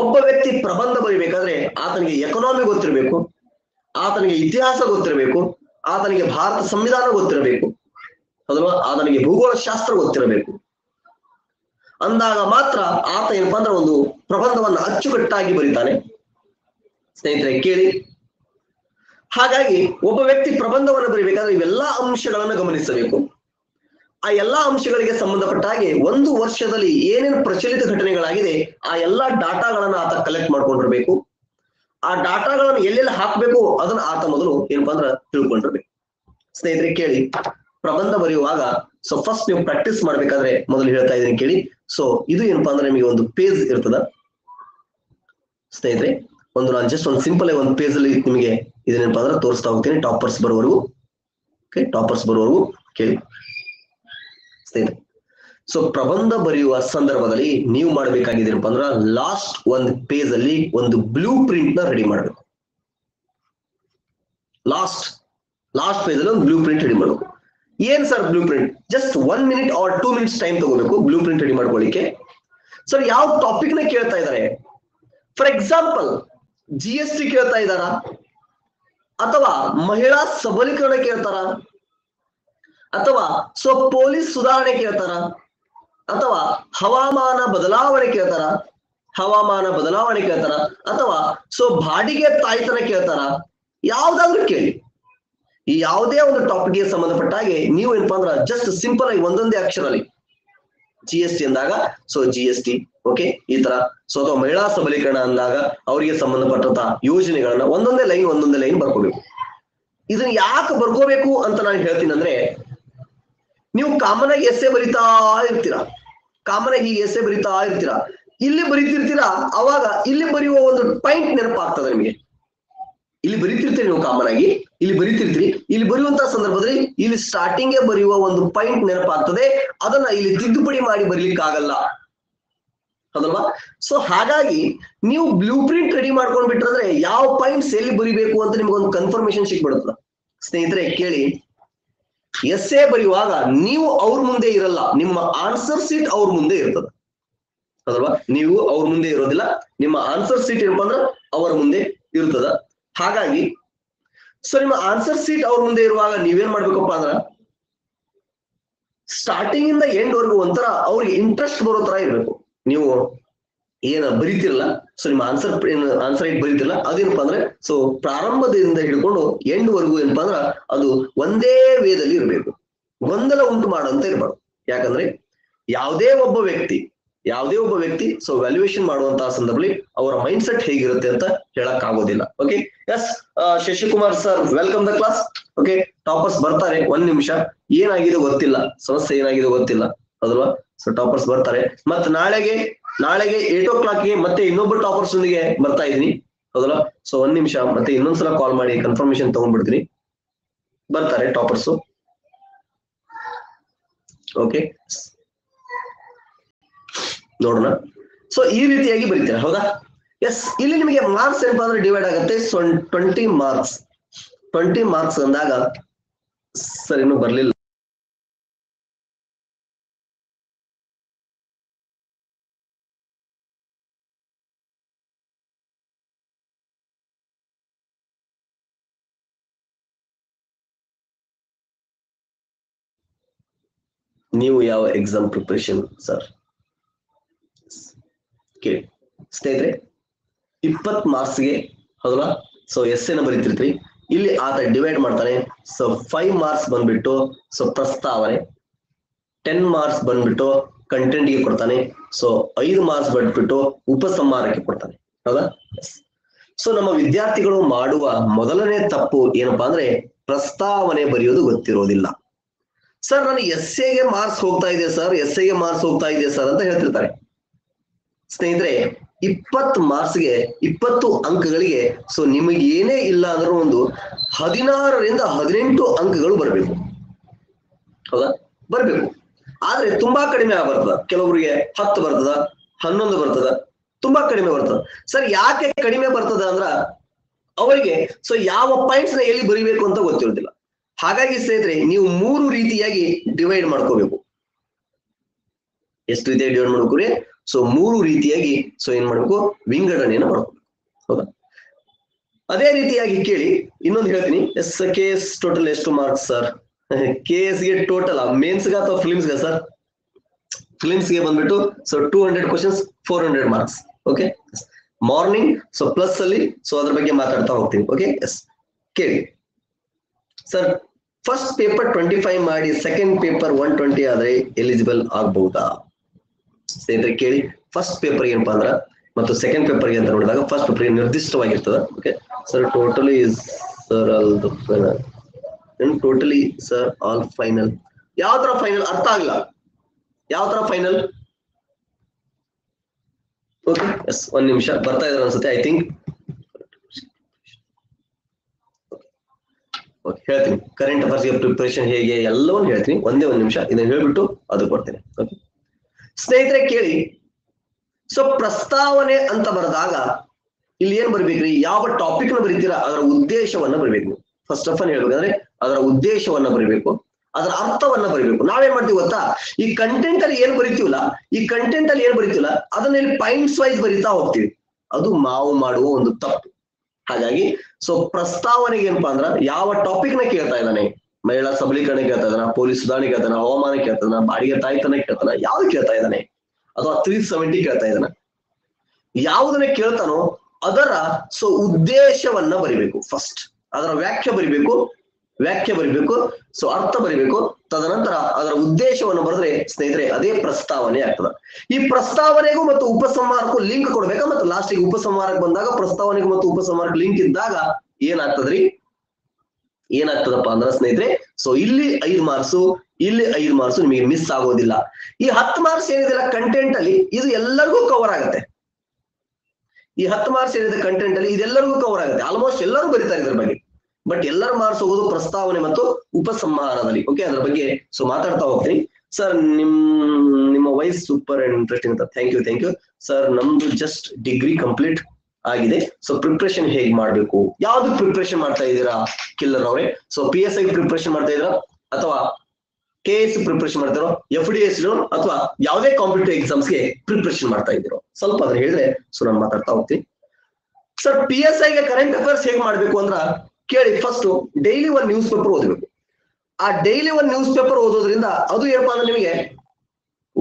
ಒಬ್ಬ ವ್ಯಕ್ತಿ ಪ್ರಬಂಧ ಬರಿಬೇಕಾದ್ರೆ ಆತನಿಗೆ ಎಕಾನಮಿ ಗೊತ್ತಿರಬೇಕು ಆತನಿಗೆ ಇತಿಹಾಸ ಗೊತ್ತಿರಬೇಕು ಆತನಿಗೆ ಭಾರತ ಸಂವಿಧಾನ ಗೊತ್ತಿರಬೇಕು ಅಲ್ವಾ ಆತನಿಗೆ ಭೂಗೋಳ ಶಾಸ್ತ್ರ ಗೊತ್ತಿರಬೇಕು ಅಂದಾಗ ಮಾತ್ರ ಆತ ಏನಪ್ಪಾ ಅಂದ್ರೆ ಒಂದು ಪ್ರಬಂಧವನ್ನ ಅಚ್ಚುಕಟ್ಟಾಗಿ ಬರೀತಾನೆ ಸ್ನೇಹಿತರೆ ಕೇಳಿ ಹಾಗಾಗಿ ಒಬ್ಬ ವ್ಯಕ್ತಿ ಪ್ರಬಂಧವನ್ನು ಬರೀಬೇಕಾದ್ರೆ ಇವೆಲ್ಲಾ ಅಂಶಗಳನ್ನು ಗಮನಿಸಬೇಕು ಆ ಎಲ್ಲಾ ಅಂಶಗಳಿಗೆ ಸಂಬಂಧಪಟ್ಟ ಹಾಗೆ ಒಂದು ವರ್ಷದಲ್ಲಿ ಏನೇನು ಪ್ರಚಲಿತ ಘಟನೆಗಳಾಗಿದೆ ಆ ಎಲ್ಲಾ ಡಾಟಾಗಳನ್ನ ಆತ ಕಲೆಕ್ಟ್ ಮಾಡ್ಕೊಂಡಿರ್ಬೇಕು ಆ ಡಾಟಾಗಳನ್ನು ಎಲ್ಲೆಲ್ಲಿ ಹಾಕ್ಬೇಕು ಅದನ್ನ ಆತ ಮೊದಲು ಏನಪ್ಪಾ ಅಂದ್ರೆ ತಿಳ್ಕೊಂಡಿರ್ಬೇಕು ಸ್ನೇಹಿತರೆ ಕೇಳಿ ಪ್ರಬಂಧ ಬರೆಯುವಾಗ ಸೊ ಫಸ್ಟ್ ನೀವು ಪ್ರಾಕ್ಟೀಸ್ ಮಾಡ್ಬೇಕಾದ್ರೆ ಮೊದಲು ಹೇಳ್ತಾ ಇದೀನಿ ಕೇಳಿ ಸೊ ಇದು ಏನಪ್ಪಾ ಅಂದ್ರೆ ನಿಮಗೆ ಒಂದು ಪೇಜ್ ಇರ್ತದ ಸ್ನೇಹಿತರೆ ಒಂದು ನಾನು ಜಸ್ಟ್ ಒಂದು ಸಿಂಪಲ್ ಆಗಿ ಒಂದು ಪೇಜ್ ಅಲ್ಲಿ ನಿಮಗೆ ಇದನ್ನೇನಪ್ಪ ಅಂದ್ರೆ ತೋರಿಸ್ತಾ ಹೋಗ್ತೀನಿ ಟಾಪರ್ಸ್ ಬರೋವರೆಗೂ ಓಕೆ ಟಾಪರ್ಸ್ ಬರೋವರೆಗೂ ಕೇಳಿ ಸ್ನೇಹಿತರೆ ಸೊ ಪ್ರಬಂಧ ಬರೆಯುವ ಸಂದರ್ಭದಲ್ಲಿ ನೀವು ಮಾಡಬೇಕಾಗಿದ್ದೀನಪ್ಪ ಅಂದ್ರೆ ಲಾಸ್ಟ್ ಒಂದು ಪೇಜ್ ಅಲ್ಲಿ ಒಂದು ಬ್ಲೂ ಪ್ರಿಂಟ್ ನ ರೆಡಿ ಮಾಡಬೇಕು last last phase alone blueprint ready maro. Yen sir blueprint just one minute or two minutes time to go blueprint ready maro bolike. Sir yav topic na kelta idare. For example, G S T kelta idara. Atava mahila sabalikaran keltara. Atava so police sudharane keltara. Atava havamana badalavane keltara. Havamana badalavane keltara. Atava so bhadige taitana keltara. Yavadadru keli. Ee yavade ondu topic ge sambandhapattaage neevu enappa andra just simple agi ondonde aksharalli G S T andaga so G S T okay ee tara so atava mahila sabalikaran andaga avrige sambandhapattanta yojanegalanna ondonde line ondonde line barkobeku. Idanna yaake barkobeku anta nanu heltini andre neevu common agi essay barita irtira common agi essay barita irtira illi baritirtira avaga illi bariyo ondu point nerapagtada nimage. ಇಲ್ಲಿ ಬರೀತಿರ್ತೀರಿ ನೀವು common ಆಗಿ ಇಲ್ಲಿ ಬರೀತಿರ್ತೀರಿ ಇಲ್ಲಿ ಬರೆಯುವಂತ ಸಂದರ್ಭದಲ್ಲಿ ಇಲ್ಲಿ starting ಬರೆಯುವ ಒಂದು point ನೆನಪಾಗ್ತದೆ ಅದನ್ನ ಇಲ್ಲಿ ತಿದ್ದುಪಡಿ ಮಾಡಿ ಬರೀಲಿಕ್ಕೆ ಆಗಲ್ಲ ಹೌದಲ್ವಾ. ಸೊ ಹಾಗಾಗಿ ನೀವು ಬ್ಲೂ ಪ್ರಿಂಟ್ ರೆಡಿ ಮಾಡ್ಕೊಂಡು ಬಿಟ್ರಂದ್ರೆ ಯಾವ ಪಾಯಿಂಟ್ಸ್ ಎಲ್ಲಿ ಬರಿಬೇಕು ಅಂತ ನಿಮಗೊಂದು ಕನ್ಫರ್ಮೇಶನ್ ಸಿಕ್ಬಿಡುತ್ತೆ. ಸ್ನೇಹಿತರೆ ಕೇಳಿ, ಎಸ್ಸೆ ಬರೆಯುವಾಗ ನೀವು ಅವ್ರ ಮುಂದೆ ಇರಲ್ಲ, ನಿಮ್ಮ ಆನ್ಸರ್ ಶೀಟ್ ಅವ್ರ ಮುಂದೆ ಇರ್ತದೆ ಹೌದಲ್ವಾ. ನೀವು ಅವ್ರ ಮುಂದೆ ಇರೋದಿಲ್ಲ, ನಿಮ್ಮ ಆನ್ಸರ್ ಶೀಟ್ ಏನಪ್ಪ ಅಂದ್ರೆ ಅವ್ರ ಮುಂದೆ ಇರ್ತದ. ಹಾಗಾಗಿ ಸೊ ನಿಮ್ಮ ಆನ್ಸರ್ ಶೀಟ್ ಅವ್ರ ಮುಂದೆ ಇರುವಾಗ ನೀವೇನ್ ಮಾಡ್ಬೇಕಪ್ಪ ಅಂದ್ರ ಸ್ಟಾರ್ಟಿಂಗ್ ಇಂದ ಎಂಡ್ ವರ್ಗೂ ಒಂಥರ ಅವ್ರಿಗೆ ಇಂಟ್ರೆಸ್ಟ್ ಬರೋ ತರ ಇರ್ಬೇಕು. ನೀವು ಏನ ಬರೀತಿರಲ್ಲ, ಸೊ ನಿಮ್ಮ ಆನ್ಸರ್ ಆನ್ಸರ್ ಏಟ್ ಬರೀತಿರಲ್ಲ, ಅದೇನಪ್ಪಾ ಅಂದ್ರೆ ಸೊ ಪ್ರಾರಂಭದಿಂದ ಹಿಡ್ಕೊಂಡು ಎಂಡ್ ವರ್ಗೂ ಏನಪ್ಪಾ ಅಂದ್ರ ಅದು ಒಂದೇ ವೇದಲ್ಲಿ ಇರಬೇಕು, ಗೊಂದಲ ಉಂಟು ಮಾಡುವಂತ ಇರಬಾರ್ದು. ಯಾಕಂದ್ರೆ ಯಾವುದೇ ಒಬ್ಬ ವ್ಯಕ್ತಿ ಯಾವುದೇ ಒಬ್ಬ ವ್ಯಕ್ತಿ ಸೊ ವ್ಯಾಲ್ಯೂಯೇಷನ್ ಮಾಡುವಂತಹ ಸಂದರ್ಭದಲ್ಲಿ ಅವರ ಮೈಂಡ್ ಸೆಟ್ ಹೇಗಿರುತ್ತೆ ಅಂತ ಹೇಳಕ್ ಆಗೋದಿಲ್ಲ. Okay, yes Shashikumar sir welcome the class. Okay, toppers ಬರ್ತಾರೆ, ಒಂದ್ ನಿಮಿಷ, ಏನಾಗಿದೆ ಗೊತ್ತಿಲ್ಲ, ಸಮಸ್ಯೆ ಏನಾಗಿದೆ ಗೊತ್ತಿಲ್ಲ ಅಲ್ವಾ. ಸೊ ಟಾಪರ್ಸ್ ಬರ್ತಾರೆ, ಮತ್ ನಾಳೆಗೆ ನಾಳೆಗೆ ಏಟ್ ಓ ಕ್ಲಾಕ್ ಗೆ ಮತ್ತೆ ಇನ್ನೊಬ್ಬ ಟಾಪರ್ಸ್ ನೊಂದಿಗೆ ಬರ್ತಾ ಇದೀನಿ ಹೌದಲ್ಲ. ಸೊ ಒಂದ್ ನಿಮಿಷ, ಮತ್ತೆ ಇನ್ನೊಂದ್ಸಲ ಕಾಲ್ ಮಾಡಿ ಕನ್ಫರ್ಮೇಶನ್ ತಗೊಂಡ್ಬಿಡ್ತೀನಿ, ಬರ್ತಾರೆ ಟಾಪರ್ಸು. ಓಕೆ ನೋಡೋಣ. ಸೊ ಈ ರೀತಿಯಾಗಿ ಬರೀತಾರೆ ಹೌದಾ. ಎಸ್, ಇಲ್ಲಿ ನಿಮಗೆ ಮಾರ್ಕ್ಸ್ ಏನಪ್ಪಾ ಅಂದ್ರೆ ಡಿವೈಡ್ ಆಗುತ್ತೆ. So twenty marks twenty marks ಅಂದಾಗ ಸರ್ ಇನ್ನು ಬರ್ಲಿಲ್ಲ ನೀವು ಯಾವ ಎಕ್ಸಾಮ್ ಪ್ರಿಪರೇಷನ್ ಸರ್. ಓಕೆ ಸ್ನೇಹಿತರೆ, ಇಪ್ಪತ್ತು ಮಾರ್ಕ್ಸ್ಗೆ ಹೌದಲ್ಲ ಸೊ ಎಸ್ ಎನ ಬರೀತಿರ್ತೀರಿ, ಇಲ್ಲಿ ಆತ ಡಿವೈಡ್ ಮಾಡ್ತಾನೆ. ಸೊ ಫೈವ್ ಮಾರ್ಕ್ಸ್ ಬಂದ್ಬಿಟ್ಟು ಸೊ ಪ್ರಸ್ತಾವನೆ, ಟೆನ್ ಮಾರ್ಕ್ಸ್ ಬಂದ್ಬಿಟ್ಟು ಕಂಟೆಂಟ್ಗೆ ಕೊಡ್ತಾನೆ, ಸೊ ಐದು ಮಾರ್ಕ್ಸ್ ಬಂದ್ಬಿಟ್ಟು ಉಪಸಂಹಾರಕ್ಕೆ ಕೊಡ್ತಾನೆ ಹೌದಾ. ಸೊ ನಮ್ಮ ವಿದ್ಯಾರ್ಥಿಗಳು ಮಾಡುವ ಮೊದಲನೇ ತಪ್ಪು ಏನಪ್ಪಾ ಅಂದ್ರೆ ಪ್ರಸ್ತಾವನೆ ಬರೆಯೋದು ಗೊತ್ತಿರೋದಿಲ್ಲ. ಸರ್ ನಾನು ಎಸ್ ಎಗೆ ಮಾರ್ಕ್ಸ್ ಹೋಗ್ತಾ ಇದೆ ಸರ್, ಎಸ್ ಎಗೆ ಮಾರ್ಕ್ಸ್ ಹೋಗ್ತಾ ಇದೆ ಸರ್ ಅಂತ ಹೇಳ್ತಿರ್ತಾರೆ. ಸ್ನೇಹಿತರೆ, ಇಪ್ಪತ್ತು ಮಾರ್ಕ್ಸ್ಗೆ ಇಪ್ಪತ್ತು ಅಂಕಗಳಿಗೆ ಸೊ ನಿಮಗೆ ಏನೇ ಇಲ್ಲ ಅಂದ್ರೆ ಒಂದು ಹದಿನಾರರಿಂದ ಹದಿನೆಂಟು ಅಂಕಗಳು ಬರಬೇಕು ಹೌದಾ, ಬರಬೇಕು. ಆದ್ರೆ ತುಂಬಾ ಕಡಿಮೆ ಬರ್ತದ, ಕೆಲವೊಬ್ಬರಿಗೆ ಹತ್ತು ಬರ್ತದ, ಹನ್ನೊಂದು ಬರ್ತದ, ತುಂಬಾ ಕಡಿಮೆ ಬರ್ತದ. ಸರ್ ಯಾಕೆ ಕಡಿಮೆ ಬರ್ತದ ಅಂದ್ರ ಅವರಿಗೆ ಸೊ ಯಾವ ಪಾಯಿಂಟ್ಸ್ ನ ಎಲ್ಲಿ ಬರಿಬೇಕು ಅಂತ ಗೊತ್ತಿರೋದಿಲ್ಲ. ಹಾಗಾಗಿ ಸ್ನೇಹಿತರೆ, ನೀವು ಮೂರು ರೀತಿಯಾಗಿ ಡಿವೈಡ್ ಮಾಡ್ಕೋಬೇಕು. ಎಷ್ಟು ರೀತಿಯಾಗಿ ಡಿವೈಡ್ ಮಾಡ್ಕೋರಿ ಸೊ ಮೂರು ರೀತಿಯಾಗಿ ಸೊ ಏನ್ ಮಾಡ್ಬೇಕು, ವಿಂಗಡಣೆಯನ್ನು ಮಾಡ್ಬೇಕು ಹೌದಾ. ಅದೇ ರೀತಿಯಾಗಿ ಕೇಳಿ ಇನ್ನೊಂದು ಹೇಳ್ತೀನಿ. ಎಸ್ ಕೆ ಎಸ್ ಟೋಟಲ್ ಎಷ್ಟು ಮಾರ್ಕ್ಸ್ ಸರ್? ಕೆ ಎಸ್ ಗೆ ಟೋಟಲ್ ಮೇನ್ಸ್ಗ ಅಥವಾ ಫಿಲಿಮ್ಸ್ ಗ ಸರ್? ಫಿಲಿಮ್ಸ್ ಗೆ ಬಂದ್ಬಿಟ್ಟು so two hundred questions, four hundred marks. Okay, morning so plus ಅಲ್ಲಿ ಸೊ ಅದ್ರ ಬಗ್ಗೆ ಮಾತಾಡ್ತಾ ಹೋಗ್ತೀನಿ. ಓಕೆ ಎಸ್ ಕೇಳಿ sir, first paper twenty five ಮಾಡಿ ಸೆಕೆಂಡ್ ಪೇಪರ್ ಒನ್ ಟ್ವೆಂಟಿ ಆದ್ರೆ ಎಲಿಜಿಬಲ್ ಆಗ್ಬಹುದಾ? ಸ್ನೇಹಿತರೆ ಕೇಳಿ, ಫಸ್ಟ್ ಪೇಪರ್ ಏನಪ್ಪಾ ಅಂದ್ರ ಮತ್ತು ಸೆಕೆಂಡ್ ಪೇಪರ್ಗೆ ಅಂತ ನೋಡಿದಾಗ ಫಸ್ಟ್ ಪೇಪರ್ಗೆ ನಿರ್ದಿಷ್ಟವಾಗಿರ್ತದೆ. Okay sir, totally sir all final and totally sir all final. ಯಾವ ತರ ಫೈನಲ್ ಅರ್ಥ ಆಗಲ್ಲ, ಯಾವ ತರ ಫೈನಲ್? ಓಕೆ ಎಸ್, ಒಂದ್ ನಿಮಿಷ, ಬರ್ತಾ ಇದಾರೆ ಅನ್ಸುತ್ತೆ. ಐ ಥಿಂಕ್ ಹೇಳ್ತೀನಿ ಕರೆಂಟ್ ಅಫೇರ್ಸ್ಗೆ ಪ್ರಿಪರೇಷನ್ ಹೇಗೆ ಎಲ್ಲವನ್ನು ಹೇಳ್ತೀನಿ. ಒಂದೇ ಒಂದ್ ನಿಮಿಷ ಇದನ್ನ ಹೇಳ್ಬಿಟ್ಟು ಅದು ಕೊಡ್ತೇನೆ. ಓಕೆ ಸ್ನೇಹಿತರೆ ಕೇಳಿ, ಸೊ ಪ್ರಸ್ತಾವನೆ ಅಂತ ಬರೆದಾಗ ಇಲ್ಲಿ ಏನ್ ಬರ್ಬೇಕ್ರಿ, ಯಾವ ಟಾಪಿಕ್ ನ ಬರೀತೀರಾ ಅದರ ಉದ್ದೇಶವನ್ನ ಬರಬೇಕು. ಫಸ್ಟ್ ಆಫ್ ಆಲ್ ಹೇಳಬೇಕಂದ್ರೆ ಅದರ ಉದ್ದೇಶವನ್ನ ಬರಿಬೇಕು, ಅದರ ಅರ್ಥವನ್ನ ಬರಿಬೇಕು. ನಾವೇನ್ ಮಾಡ್ತೀವಿ ಗೊತ್ತಾ, ಈ ಕಂಟೆಂಟ್ ಅಲ್ಲಿ ಏನ್ ಬರಿತೀವಲ್ಲ ಈ ಕಂಟೆಂಟ್ ಅಲ್ಲಿ ಏನ್ ಬರಿತೀವಲ್ಲ ಅದನ್ನ ಇಲ್ಲಿ ಪಾಯಿಂಟ್ಸ್ ವೈಸ್ ಬರಿತಾ ಹೋಗ್ತೀವಿ. ಅದು ನಾವು ಮಾಡುವ ಒಂದು ತಪ್ಪು. ಹಾಗಾಗಿ ಸೊ ಪ್ರಸ್ತಾವನೆಗೆ ಏನಪ್ಪಾ ಅಂದ್ರ ಯಾವ ಟಾಪಿಕ್ ನ ಕೇಳ್ತಾ ಇದ್ದಾನೆ, ಮಹಿಳಾ ಸಬಲೀಕರಣ ಕೇಳ್ತಾ ಇದ್ದಾನ, ಪೊಲೀಸ್ ಸುಧಾರಣೆ ಕೇಳ್ತಾನ, ಹವಾಮಾನ ಕೇಳ್ತಾನ, ಬಾಡಿಗೆ ತಾಯ್ತನ ಕೇಳ್ತಾನ, ಯಾವ್ದು ಕೇಳ್ತಾ ಇದ್ದಾನೆ ಅಥವಾ ತ್ರೀ ಸೆವೆಂಟಿ ಕೇಳ್ತಾ ಇದ್ದಾನ, ಯಾವುದನ್ನ ಕೇಳ್ತಾನೋ ಅದರ ಸೊ ಉದ್ದೇಶವನ್ನ ಬರಿಬೇಕು. ಫಸ್ಟ್ ಅದರ ವ್ಯಾಖ್ಯೆ ಬರಿಬೇಕು, ವ್ಯಾಖ್ಯೆ ಬರಿಬೇಕು, ಸೊ ಅರ್ಥ ಬರಿಬೇಕು, ತದನಂತರ ಅದರ ಉದ್ದೇಶವನ್ನು ಬರೆದ್ರೆ ಸ್ನೇಹಿತರೆ ಅದೇ ಪ್ರಸ್ತಾವನೆ ಆಗ್ತದ. ಈ ಪ್ರಸ್ತಾವನೆಗೂ ಮತ್ತು ಉಪಸಂಹಾರಕ್ಕೂ ಲಿಂಕ್ ಕೊಡ್ಬೇಕಾ, ಮತ್ತು ಲಾಸ್ಟಿಗೆ ಉಪಸಂಹಾರಕ್ಕೆ ಬಂದಾಗ ಪ್ರಸ್ತಾವನೆಗೂ ಮತ್ತು ಉಪಸಂಹಾರಕ್ಕೆ ಲಿಂಕ್ ಇದ್ದಾಗ ಏನಾಗ್ತದ್ರಿ ಏನಾಗ್ತದಪ್ಪ ಅಂದ್ರ ಸ್ನೇಹಿತರೆ ಸೊ ಇಲ್ಲಿ ಐದು ಮಾರ್ಕ್ಸು ಇಲ್ಲಿ ಐದು ಮಾರ್ಕ್ಸು ನಿಮಗೆ ಮಿಸ್ ಆಗೋದಿಲ್ಲ. ಈ ಹತ್ತು ಮಾರ್ಕ್ಸ್ ಏನಿದೆಯಲ್ಲ ಕಂಟೆಂಟ್ ಅಲ್ಲಿ ಇದು ಎಲ್ಲರಿಗೂ ಕವರ್ ಆಗುತ್ತೆ. ಈ ಹತ್ತು ಮಾರ್ಕ್ಸ್ ಏನಿದೆ ಕಂಟೆಂಟ್ ಅಲ್ಲಿ ಇದೆಲ್ಲರಿಗೂ ಕವರ್ ಆಗುತ್ತೆ. ಆಲ್ಮೋಸ್ಟ್ ಎಲ್ಲರೂ ಬರೀತಾರೆ ಇದ್ರ ಬಗ್ಗೆ, ಬಟ್ ಎಲ್ಲರೂ ಮಾರ್ಕ್ಸ್ ಹೋಗೋದು ಪ್ರಸ್ತಾವನೆ ಮತ್ತು ಉಪಸಂಹಾರದಲ್ಲಿ. ಓಕೆ, ಅದ್ರ ಬಗ್ಗೆ ಸೊ ಮಾತಾಡ್ತಾ ಹೋಗ್ತೀನಿ. ಸರ್ ನಿಮ್ ನಿಮ್ಮ ವೈಸ್ ಸೂಪರ್ ಅಂಡ್ ಇಂಟ್ರೆಸ್ಟಿಂಗ್ ಅಂತ. Thank you thank you sir. ನಮ್ದು ಜಸ್ಟ್ ಡಿಗ್ರಿ ಕಂಪ್ಲೀಟ್ ಆಗಿದೆ. ಸೊ ಪ್ರಿಪ್ರೇಷನ್ ಹೇಗ್ ಮಾಡ್ಬೇಕು, ಯಾವ್ದು ಪ್ರಿಪ್ರೇಷನ್ ಮಾಡ್ತಾ ಇದ್ದೀರಾ ಕಿಲ್ಲರ್ ಅವ್ರೆ? So P S I preparation ಮಾಡ್ತಾ ಇದ್ದೀರಾ ಅಥವಾ ಕೆ ಎಸ್ ಪ್ರಿಪ್ರೇಷನ್ ಮಾಡ್ತಾರೋ, ಎಫ್ ಡಿ ಎಸ್ ಅಥವಾ ಯಾವುದೇ ಕಾಂಪಿಟೇಟಿವ್ ಎಕ್ಸಾಮ್ಸ್ ಗೆ ಪ್ರಿಪ್ರೇಷನ್ ಮಾಡ್ತಾ ಇದ್ದೀರೋ? ಸ್ವಲ್ಪ ಅದ್ರ ಹೇಳಿದ್ರೆ ಸೊ ನಾನು ಮಾತಾಡ್ತಾ ಹೋಗ್ತೀನಿ. ಸರ್ ಪಿ ಎಸ್ ಐಗೆ ಕರೆಂಟ್ ಅಫೇರ್ಸ್ ಹೇಗ್ ಮಾಡ್ಬೇಕು ಅಂದ್ರ ಕೇಳಿ, ಫಸ್ಟ್ ಡೈಲಿ ಒಂದು ನ್ಯೂಸ್ ಪೇಪರ್ ಓದಬೇಕು. ಆ ಡೈಲಿ ಒಂದು ನ್ಯೂಸ್ ಪೇಪರ್ ಓದೋದ್ರಿಂದ ಅದು ಏನಪ್ಪಾ ಅಂದ್ರೆ ನಿಮಗೆ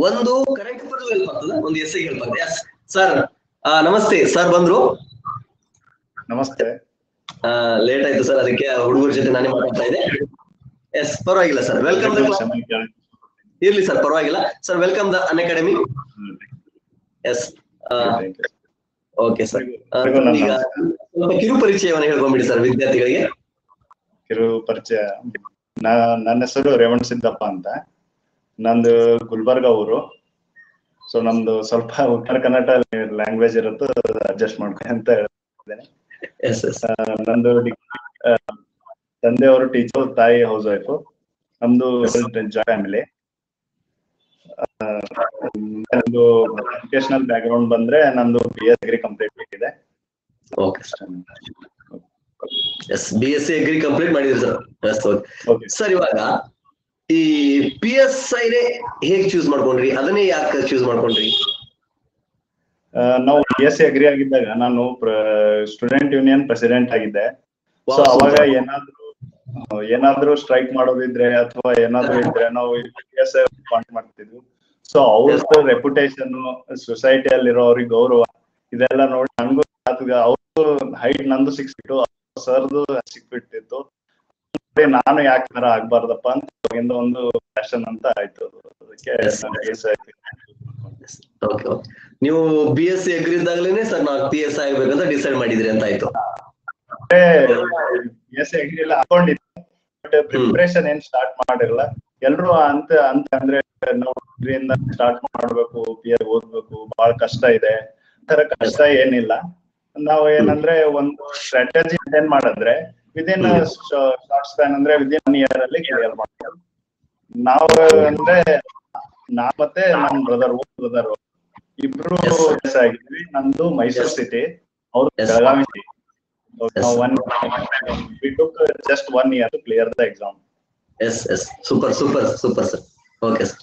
ಒಂದು ಕರೆಂಟ್ ಅಫೇರ್ಸ್ ಹೆಲ್ಪ್ ಆಗ್ತದೆ, ಒಂದು ಎಸ್ ಐ ಹೆಲ್ಪ್ ಆಗ್ತದೆ. ಸರ್ ನಮಸ್ತೆ, ಸರ್ ಬಂದ್ರು. ನಮಸ್ತೆ, ಲೇಟ್ ಆಯ್ತು ಸರ್, ಅದಕ್ಕೆ ಹುಡುಗರ ಜೊತೆ ನಾನೇ ಮಾತಾಡ್ತಾ ಇದ್ದೆ. ಎಸ್, ಪರವಾಗಿಲ್ಲ ಸರ್, ವೆಲ್ಕಮ್ ಇರ್ಲಿ ಸರ್, ಪರವಾಗಿಲ್ಲ sir, welcome the Unacademy. Yes okay sir, ಈಗ ಸ್ವಲ್ಪ ಕಿರು ಪರಿಚಯವನ್ನು ಹೇಳ್ಕೊಂಡ್ಬಿಡಿ ಸರ್ ವಿದ್ಯಾರ್ಥಿಗಳಿಗೆ. ಕಿರು ಪರಿಚಯ, ನನ್ನ ಹೆಸರು ರೇವಣ ಸಿದ್ದಪ್ಪ ಅಂತ, ನಂದು ಗುಲ್ಬರ್ಗ ಊರು. ಸೊ ನಮ್ದು ಸ್ವಲ್ಪ ಉತ್ತರ ಕನ್ನಡ ಲ್ಯಾಂಗ್ವೇಜ್ ಇರುತ್ತೆ, ಅಡ್ಜಸ್ಟ್ ಮಾಡ್ಕೊಳ್ಳಿ ಅಂತ ಹೇಳ್ತೇನೆ. ನಂದು ತಂದೆಯವರು ಟೀಚರ್, ತಾಯಿ ಹೌಸ್ ವೈಫ್, ನಮ್ದು ಜಾಯಿಂಟ್ ಫ್ಯಾಮಿಲಿ. ನಂದು ಎಜುಕೇಶನಲ್ ಬ್ಯಾಕ್ ಗ್ರೌಂಡ್ ಬಂದ್ರೆ ನಂದು ಬಿ ಎಸ್ ಡಿಗ್ರಿ ಕಂಪ್ಲೀಟ್ ಆಗಿದೆ. B S C agri complete ಮಾಡಿದ್ರಿ ಸರ್. ಇವಾಗ ಈ ಪಿ ಎಸ್ ಐ ನೇ ಹೇಗ್ ಚೂಸ್ ಮಾಡ್ಕೊಂಡ್ರಿ, ಅದನ್ನೇ ಯಾಕೆ ಚೂಸ್ ಮಾಡ್ಕೊಂಡ್ರಿ? ನಾವು ಬಿ ಎಸ್ ಸಿ ಅಗ್ರಿ ಆಗಿದ್ದಾಗ ನಾನು ಸ್ಟೂಡೆಂಟ್ ಯೂನಿಯನ್ ಪ್ರೆಸಿಡೆಂಟ್ ಆಗಿದ್ದೆ. ಸೊ ಅವಾಗ ಏನಾದ್ರು ಏನಾದ್ರು ಸ್ಟ್ರೈಕ್ ಮಾಡೋದಿದ್ರೆ ಅಥವಾ ಏನಾದ್ರು ಇದ್ರೆ ನಾವು ಪಿ ಎಸ್ ಐ ಕಾಂಟ್ ಮಾಡ್ತಿದ್ವಿ. ಸೊ ಅವ್ರ ರೆಪ್ಯುಟೇಷನ್, ಸೊಸೈಟಿಯಲ್ಲಿರೋ ಅವ್ರಿಗೆ ಗೌರವ, ಇದೆಲ್ಲ ನೋಡಿ ನನಗೂ ಅವ್ರು ಹೈಟ್ ನಂದು ಸಿಕ್ಸ್ ಫೀಟು, ಸರ್ದು ಸಿಕ್ಸ್ ಫೀಟ್ ಇತ್ತು. ನಾನು ಯಾಕೆ ತರ ಆಗ್ಬಾರ್ದಪ್ಪ ಅಂತ ಅವಾಗಿಂದ ಒಂದು ಫ್ಯಾಷನ್ ಅಂತ ಆಯ್ತು. ನೀವು ಬಿ ಎಸ್ ಸಿ ಅಗ್ರಿ ಇದ್ದಾಗಲೇನೆ ಸರ್ ನಾವು ಪಿ ಎಸ್ ಐ ಆಗ್ಬೇಕಂತ ಡಿಸೈಡ್ ಮಾಡಿದ್ರಿ ಅಂತ ಆಯ್ತು? ಬಿ ಎಸ್ ಸಿ ಅಗ್ರಿ ಎಲ್ಲ ಹಾಕೊಂಡಿದ್ದೆ, ಬಟ್ ಪ್ರಿಪರೇಷನ್ ಏನ್ ಸ್ಟಾರ್ಟ್ ಮಾಡಿರಲ್ಲ. ಎಲ್ರು ಅಂತ ಅಂತ ಅಂದ್ರೆ ನಾವು ಅಗ್ರಿಯಿಂದ ಸ್ಟಾರ್ಟ್ ಮಾಡ್ಬೇಕು, ಪಿ ಎಸ್ ಓದ್ಬೇಕು, ಬಹಳ ಕಷ್ಟ ಇದೆ. ತರ ಕಷ್ಟ ಏನಿಲ್ಲ. ನಾವು ಏನಂದ್ರೆ ಒಂದು ಸ್ಟ್ರಾಟಜಿ ಮೇಂಟೈನ್ ಮಾಡಿದ್ರೆ ವಿದಿನ್ ಶಾರ್ಟ್ ಸ್ಪ್ಯಾನ್ ಅಂದ್ರೆ ವಿದಿನ್ ಒನ್ ಇಯರ್ ಅಲ್ಲಿ ಕ್ಲಿಯರ್ ಮಾಡ್ತೀವಿ. ನಾವು ಅಂದ್ರೆ ನಾ ಮತ್ತೆ ನಮ್ ಬ್ರದರ್ ಬ್ರದರ್ ಇಬ್ರು ಆಗಿದ್ವಿ. ನಮ್ದು ಮೈಸೂರು ಸಿಟಿ, ಅವ್ರು Belagavi city. Just one year clear the exam. Yes yes super super super sir. Okay sir,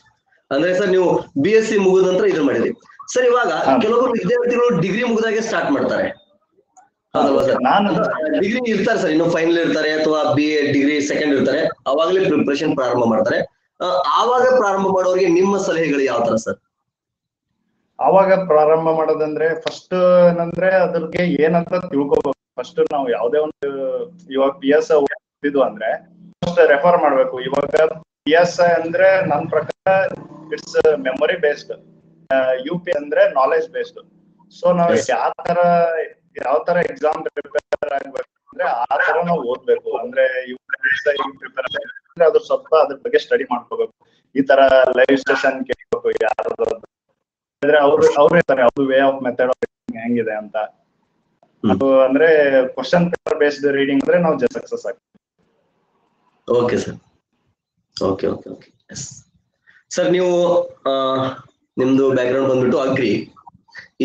ಅಂದ್ರೆ ಸರ್ ನೀವು ಬಿ ಎಸ್ ಸಿ ಮುಗಿದ ನಂತರ ಇದನ್ನ ಮಾಡಿದ್ರಿ ಸರ್. ಇವಾಗ ಕೆಲವೊಬ್ಬರು ವಿದ್ಯಾರ್ಥಿಗಳು ಡಿಗ್ರಿ ಮುಗಿದಾಗೆ ಸ್ಟಾರ್ಟ್ ಮಾಡ್ತಾರೆ, ಡಿಗ್ರಿ ಇರ್ತಾರೆ ಸರ್, ಇನ್ನು ಫೈನಲ್ ಇರ್ತಾರೆ ಅಥವಾ ಬಿ ಎ ಡಿಗ್ರಿ ಸೆಕೆಂಡ್ ಇರ್ತಾರೆ, ಅವಾಗಲೇ ಪ್ರಿಪರೇಷನ್ ಪ್ರಾರಂಭ ಮಾಡ್ತಾರೆ. ಆವಾಗ ಪ್ರಾರಂಭ ಮಾಡೋರಿಗೆ ನಿಮ್ಮ ಸಲಹೆಗಳು ಯಾವ ತರ ಸರ್? ಆವಾಗ ಪ್ರಾರಂಭ ಮಾಡೋದಂದ್ರೆ ಫಸ್ಟ್ ಏನಂದ್ರೆ ಅದ್ರಿಗೆ ಏನಂತ ತಿಳ್ಕೋಬೇಕು. ಫಸ್ಟ್ ನಾವು ಯಾವ್ದೇ ಒಂದು ಇವಾಗ ಪಿ ಎಸ್ ಐ ಓದಿದ್ವು ಅಂದ್ರೆ ಫಸ್ಟ್ ರೆಫರ್ ಮಾಡ್ಬೇಕು. ಇವಾಗ ಪಿ ಎಸ್ ಐ ಅಂದ್ರೆ ನನ್ನ ಪ್ರಕಾರ it's memory based, U P ಅಂದ್ರೆ ನಾಲೆಜ್ ಬೇಸ್ಡ್. ಸೊ ನಾವ್ ಯಾವ ತರ ಯಾವ ತರ ಎಕ್ಸಾಮ್ ಪ್ರಿಪೇರ್ ಆಗ್ಬೇಕು ಅಂದ್ರೆ ಆ ತರ ನಾವು ಓದ್ಬೇಕು. ಅಂದ್ರೆ ಅದ್ರ ಸ್ವಲ್ಪ ಅದ್ರ ಬಗ್ಗೆ ಸ್ಟಡಿ ಮಾಡ್ಕೋಬೇಕು. ಈ ತರ ಲೈವ್ ಸೆಷನ್ ಕೇಳ್ಬೇಕು, ಯಾರು ಅಂದ್ರೆ ಅವ್ರು ಅವ್ರು ಇರ್ತಾರೆ, ಅವ್ರ ವೇ ಆಫ್ ಮೆಥಡ್ ಹೆಂಗಿದೆ ಅಂತ. ಅದು ಅಂದ್ರೆ ಕ್ವಶನ್ ಪೇಪರ್ ಬೇಸ್ಡ್ ರೀಡಿಂಗ್ ಅಂದ್ರೆ ನಾವು ಜಸ್ಟ್ ಸಕ್ಸಸ್ ಆಗ್ತೀವಿ. Okay sir, okay okay okay sir. ನೀವು ನಿಮ್ದು ಬ್ಯಾಕ್ ಗ್ರೌಂಡ್ ಬಂದ್ಬಿಟ್ಟು ಅಗ್ರಿ.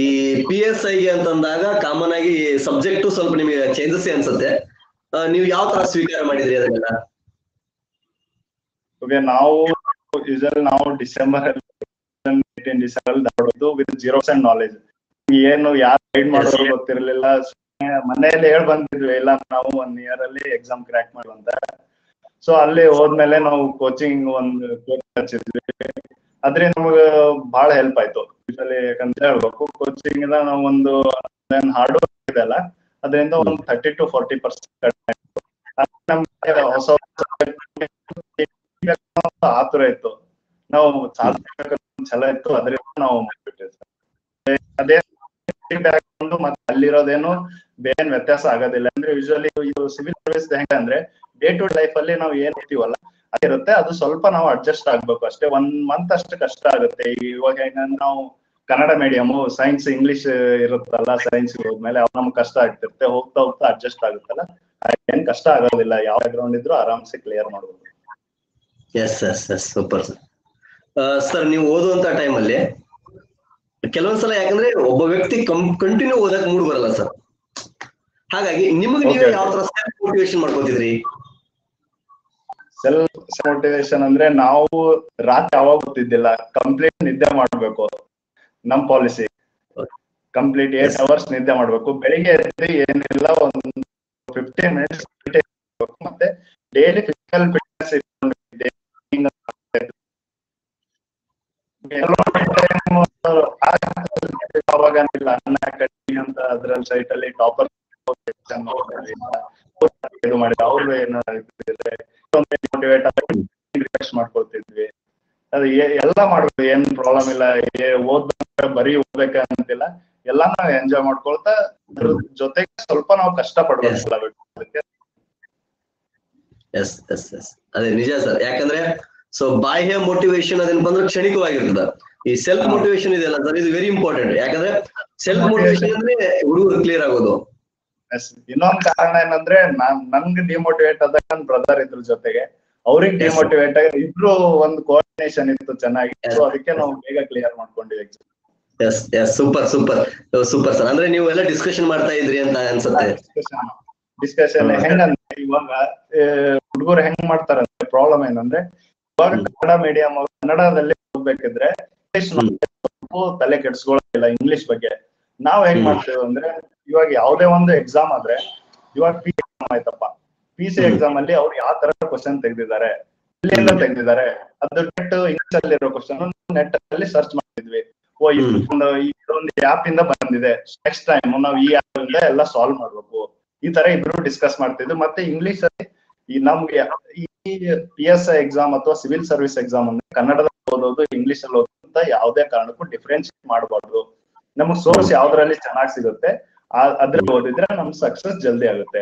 ಈ ಪಿ ಎಸ್ ಐಗೆ ಅಂತಂದಾಗ ಕಾಮನ್ ಆಗಿ ಸಬ್ಜೆಕ್ಟು ಸ್ವಲ್ಪ ನಿಮಗೆ ಚೇಂಜಸ್ ಅನ್ಸುತ್ತೆ. ನೀವು ಯಾವ ತರ ಸ್ವೀಕಾರ ಮಾಡಿದ್ರಿ ಅದನ್ನ? ಓಕೆ, ನಾವು ಯೂಶುವಲಿ ನಾವು ಡಿಸೆಂಬರ್ ಹದಿನೆಂಟು ಡಿಸೆಂಬರ್ ದಾಡೋದು ವಿತ್ ಜೀರೋ ಪರ್ಸೆಂಟ್ ನಾಲೆಜ್. ಏನು ಯಾರು ಗೈಡ್ ಮಾಡೋದು ಗೊತ್ತಿರಲಿಲ್ಲ, ಮನೆಯಲ್ಲಿ ಹೇಳ್ ಬಂದಿದ್ವಿ ಇಲ್ಲ ನಾವು ಒನ್ ಇಯರ್ ಅಲ್ಲಿ ಎಕ್ಸಾಮ್ ಕ್ರ್ಯಾಕ್ ಮಾಡುವಂತ. ಸೊ ಅಲ್ಲಿ ಹೋದ್ಮೇಲೆ ನಾವು ಕೋಚಿಂಗ್ ಒಂದು ಕೋಚಿಂಗ್ ಹಚ್ಚಿದ್ವಿ, ಅದ್ರಿಂದ ನಮಗ ಬಹಳ ಹೆಲ್ಪ್ ಆಯ್ತು ಯಾಕಂತ ಹೇಳ್ಬೇಕು. ಕೋಚಿಂಗ್ ಇಂದ ನಾವು ಒಂದು ಹಾರ್ಡ್ ವರ್ಕ್ ಇದೆ ಅಲ್ಲ, ಅದರಿಂದ ಒಂದು ತರ್ಟಿ ಟು ಫೋರ್ಟಿ ಪರ್ಸೆಂಟ್ ಹೊಸ ಆತುರ ಇತ್ತು, ನಾವು ಛಲ ಇತ್ತು, ಅದರಿಂದ ನಾವು ಮಾಡ್ಬಿಟ್ಟಿವಿ. ಅದೇ ಮತ್ತೆ ಅಲ್ಲಿರೋದೇನು ಬೇರೆ ವ್ಯತ್ಯಾಸ ಆಗೋದಿಲ್ಲ. ಅಂದ್ರೆ ಯೂಶುವಲಿ ಇದು ಸಿವಿಲ್ ಸರ್ವಿಸ್ ಹೆಂಗ ಅಂದ್ರೆ ಡೇ ಟು ಡೇ ಲೈಫ್ ಅಲ್ಲಿ ನಾವು ಏನ್ ಇರ್ತೀವಲ್ಲ ಅದಿರುತ್ತೆ, ಅದು ಸ್ವಲ್ಪ ನಾವು ಅಡ್ಜಸ್ಟ್ ಆಗ್ಬೇಕು ಅಷ್ಟೇ. ಒಂದ್ ಮಂತ್ ಅಷ್ಟು ಕಷ್ಟ ಆಗುತ್ತೆ. ಇವಾಗ ಹೆಂಗಂದ್ರೆ ನಾವು ಕನ್ನಡ ಮೀಡಿಯಮು ಸೈನ್ಸ್ ಇಂಗ್ಲಿಷ್ ಇರುತ್ತಲ್ಲ, ಸೈನ್ಸ್ ಹೋದ್ಮೇಲೆ ಅವ್ ನಮ್ಗೆ ಕಷ್ಟ ಆಗ್ತಿರುತ್ತೆ, ಹೋಗ್ತಾ ಹೋಗ್ತಾ ಅಡ್ಜಸ್ಟ್ ಆಗುತ್ತಲ್ಲ, ಏನ್ ಕಷ್ಟ ಆಗೋದಿಲ್ಲ. ಯಾವ ಬ್ಯಾಕ್ಗ್ರೌಂಡ್ ಇದ್ರು ಆರಾಮ್ಸೆ ಕ್ಲಿಯರ್ ಮಾಡ್ಬೋದು. Yes yes yes super sir. Sir ನೀವು ಓದುವಂತ ಟೈಮ್ ಅಲ್ಲಿ ಕೆಲವೊಂದ್ಸಲ ಯಾಕಂದ್ರೆ ಒಬ್ಬ ವ್ಯಕ್ತಿ ಕಂಟಿನ್ಯೂ ಓದಕ್ ಮೂಡ್ ಬರಲ್ಲ ಸರ್, ಹಾಗಾಗಿ ನಿಮಗೆ ನೀವೇ ಯಾವ ತರ ಸೆಲ್ಫ್ ಮೋಟಿವೇಶನ್ ಮಾಡ್ಕೋತಿದ್ರಿ? ಸೆಲ್ಫ್ ಮೋಟಿವೇಶನ್ ಅಂದ್ರೆ ನಾವು ರಾತ್ರಿ ಯಾವಾಗ ಗೊತ್ತಿದ್ದಿಲ್ಲ, ಕಂಪ್ಲೀಟ್ ನಿದ್ದೆ ಮಾಡ್ಬೇಕು. ನಮ್ ಪಾಲಿಸಿ ಕಂಪ್ಲೀಟ್ ಏಟ್ ಅವರ್ಸ್ ನಿದ್ದೆ ಮಾಡ್ಬೇಕು. ಬೆಳಿಗ್ಗೆ ಏನಿಲ್ಲ ಒಂದು ಫಿಫ್ಟೀನ್ ಮಿನಿಟ್ಸ್ ಮತ್ತೆ ಡೈಲಿ ಫಿಸಿಕಲ್ ಫಿಟ್ನೆಸ್ ಅವಾಗನಿಲ್ಲ. ಅನ್ಅಕಾಡೆಮಿ ಅಂತ ಅದ್ರಲ್ಲಿ ಸೈಟ್ ಅಲ್ಲಿ ಟಾಪರ್ ಅವರು ಏನಾದ್ರು ಮಾಡ್ಕೊಳ್ತಿದ್ವಿ, ಅದು ಎಲ್ಲ ಮಾಡ್ಬೋದು, ಏನ್ ಪ್ರಾಬ್ಲಮ್ ಇಲ್ಲ. ಓದ್ಬೇಕ ಬರೀ ಓದ್ಬೇಕಂತಿಲ್ಲ, ಎಲ್ಲಾ ನಾವ್ ಎಂಜಾಯ್ ಮಾಡ್ಕೊಳ್ತಾ ಅದ್ರ ಜೊತೆಗೆ ಸ್ವಲ್ಪ ನಾವು ಕಷ್ಟ ಪಡ್ಬೇಕು. ಎಸ್ ಎಸ್ ಎಸ್ ಅದೇ ನಿಜ ಸರ್. ಯಾಕಂದ್ರೆ ಸೊ ಬಾಹ್ಯ ಮೋಟಿವೇಶನ್ ಅದೇನಪ್ಪ ಅಂದ್ರೆ ಕ್ಷಣಿಕವಾಗಿರ್ತದೆ, ಈ ಸೆಲ್ಫ್ ಮೋಟಿವೇಶನ್ ಇದೆಯಲ್ಲ ಸರ್ ಇದು ವೆರಿ ಇಂಪಾರ್ಟೆಂಟ್. ಯಾಕಂದ್ರೆ ಸೆಲ್ಫ್ ಮೋಟಿವೇಶನ್ ಅಂದ್ರೆ ಹುಡುಗರು ಕ್ಲಿಯರ್ ಆಗೋದು. ಇನ್ನೊಂದ್ ಕಾರಣ ಏನಂದ್ರೆ ನಾನ್ ನನ್ಗೆ ಡಿಮೋಟಿವೇಟ್ ಆದಾಗ ನನ್ ಬ್ರದರ್ ಇದ್ರ ಜೊತೆಗೆ ಅವ್ರಿಗೆ ಡಿಮೋಟಿವೇಟ್ ಆಗಿ ಇಬ್ರು ಒಂದು ಕೋಆರ್ಡಿನೇಷನ್ ಇತ್ತು ಚೆನ್ನಾಗಿ, ಅದಕ್ಕೆ ನಾವು ಬೇಗ ಕ್ಲಿಯರ್ ಮಾಡ್ಕೊಂಡಿವಿ. Yes yes super super super sir. ಅಂದ್ರೆ ನೀವು ಎಲ್ಲ ಡಿಸ್ಕಷನ್ ಮಾಡ್ತಾ ಇದ್ರಿ ಅಂತ ಅನ್ಸುತ್ತೆ. ಡಿಸ್ಕಷನ್ ಹೆಂಗಂದ್ರೆ ಇವಾಗ ಹುಡುಗರು ಹೆಂಗ್ ಮಾಡ್ತಾರಂದ್ರೆ ಪ್ರಾಬ್ಲಮ್ ಏನಂದ್ರೆ ಇವಾಗ ಕನ್ನಡ ಮೀಡಿಯಂ ಅವ್ರು ಕನ್ನಡದಲ್ಲಿ ಓದ್ಬೇಕಿದ್ರೆ ತಲೆ ಕೆಡ್ಸ್ಕೊಳ್ಳೋದಿಲ್ಲ ಇಂಗ್ಲಿಷ್ ಬಗ್ಗೆ. ನಾವ್ ಹೆಂಗ್ ಮಾಡ್ತೇವೆ ಅಂದ್ರೆ ಇವಾಗ ಯಾವ್ದೇ ಒಂದು ಎಕ್ಸಾಮ್ ಆದ್ರೆ ಇವಾಗ ಪಿ ಎಕ್ಸಾಮ್ ಆಯ್ತಪ್ಪ, ಪಿ ಸಿ ಎಕ್ಸಾಮ್ ಅಲ್ಲಿ ಅವ್ರು ಯಾವ ತರ ಕ್ವಶನ್ ತೆಗ್ದಿದ್ದಾರೆ ಎಲ್ಲಿಂದ ತೆಗ್ದಿದ್ದಾರೆ ಅದ್ರ ನೆಟ್ ಇಂಗ್ಲಿಷ್ ಅಲ್ಲಿ ಇರೋ ಕ್ವಶನ್ ನೆಟ್ ಅಲ್ಲಿ ಸರ್ಚ್ ಮಾಡ್ತಿದ್ವಿ. ಓ ಇದೊಂದು ಇದೊಂದು ಆಪ್ ಇಂದ ಬಂದಿದೆ, ನೆಕ್ಸ್ಟ್ ಟೈಮ್ ನಾವು ಈ ಆಪ್ ಇಂದ ಎಲ್ಲ ಸಾಲ್ವ್ ಮಾಡ್ಬೇಕು. ಈ ತರ ಇಬ್ರು ಡಿಸ್ಕಸ್ ಮಾಡ್ತಿದ್ವಿ. ಮತ್ತೆ ಇಂಗ್ಲಿಷ್ ಅಲ್ಲಿ ಈ ನಮ್ಗೆ ಈ ಪಿ ಎಸ್ ಐ ಎಕ್ಸಾಮ್ ಅಥವಾ ಸಿವಿಲ್ ಸರ್ವಿಸ್ ಎಕ್ಸಾಮ್ ಅಂದ್ರೆ ಕನ್ನಡದಲ್ಲಿ ಓದೋದು ಇಂಗ್ಲಿಷ್ ಅಲ್ಲಿ ಓದೋದಂತ ಯಾವ್ದೇ ಕಾರಣಕ್ಕೂ ಡಿಫ್ರೆನ್ಶಿಯೇಟ್ ಮಾಡಬಾರ್ದು. ನಮಗ್ ಸೋರ್ಸ್ ಯಾವ್ದ್ರಲ್ಲಿ ಚೆನ್ನಾಗಿ ಸಿಗುತ್ತೆ ಅದ್ರಲ್ಲಿ ಓದಿದ್ರೆ ನಮ್ ಸಕ್ಸಸ್ ಜಲ್ದಿ ಆಗುತ್ತೆ.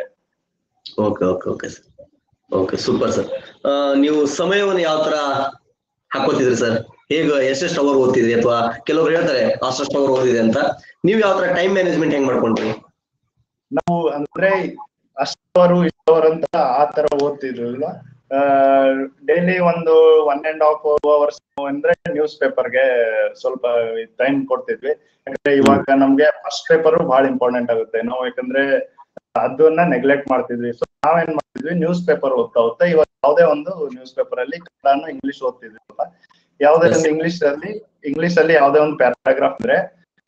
Okay okay okay sir. Okay super sir. ನೀವು ಸಮಯವನ್ನು ಯಾವ ತರ ಹಾಕೋತಿದ್ರಿ ಸರ್? ಹೇಗೆ ಎಷ್ಟೆಷ್ಟು ಅವರ್ ಓದ್ತಿದ್ರಿ? ಅಥವಾ ಕೆಲವ್ರು ಹೇಳ್ತಾರೆ ಅಷ್ಟು ಅವರ್ ಓದಿದೆ ಅಂತ, ನೀವ್ ಯಾವ ತರ ಟೈಮ್ ಮ್ಯಾನೇಜ್ಮೆಂಟ್ ಹೆಂಗ್ ಮಾಡ್ಕೊಂಡ್ರಿ? ನಾವು ಅಂದ್ರೆ ಅಷ್ಟವರು ಇಷ್ಟವರು ಅಂತ ಆ ತರ ಓದ್ತಿದ್ರಲ್ಲ. ಡೈಲಿ ಒಂದು ಒನ್ ಅಂಡ್ ಹಾಫ್ ಅವರ್ಸ್ ಅಂದ್ರೆ ನ್ಯೂಸ್ ಪೇಪರ್ಗೆ ಸ್ವಲ್ಪ ಟೈಮ್ ಕೊಡ್ತಿದ್ವಿ. ಯಾಕಂದ್ರೆ ಇವಾಗ ನಮ್ಗೆ ಫಸ್ಟ್ ಪೇಪರ್ ಬಹಳ ಇಂಪಾರ್ಟೆಂಟ್ ಆಗುತ್ತೆ, ನಾವು ಯಾಕಂದ್ರೆ ಅದನ್ನ ನೆಗ್ಲೆಕ್ಟ್ ಮಾಡ್ತಿದ್ವಿ. ಸೊ ನಾವೇನ್ ಮಾಡ್ತಿದ್ವಿ ನ್ಯೂಸ್ ಪೇಪರ್ ಓದ್ತಾ ಹೋಗ್ತಾ ಇವಾಗ ಯಾವ್ದೇ ಒಂದು ನ್ಯೂಸ್ ಪೇಪರ್ ಅಲ್ಲಿ ಕನ್ನಡನು ಇಂಗ್ಲಿಷ್ ಓದ್ತಿದ್ವಿ. ಯಾವ್ದೇ ಒಂದು ಇಂಗ್ಲಿಷ್ ಅಲ್ಲಿ ಇಂಗ್ಲಿಷ್ ಅಲ್ಲಿ ಯಾವ್ದೇ ಒಂದು ಪ್ಯಾರಾಗ್ರಾಫ್ ಅಂದ್ರೆ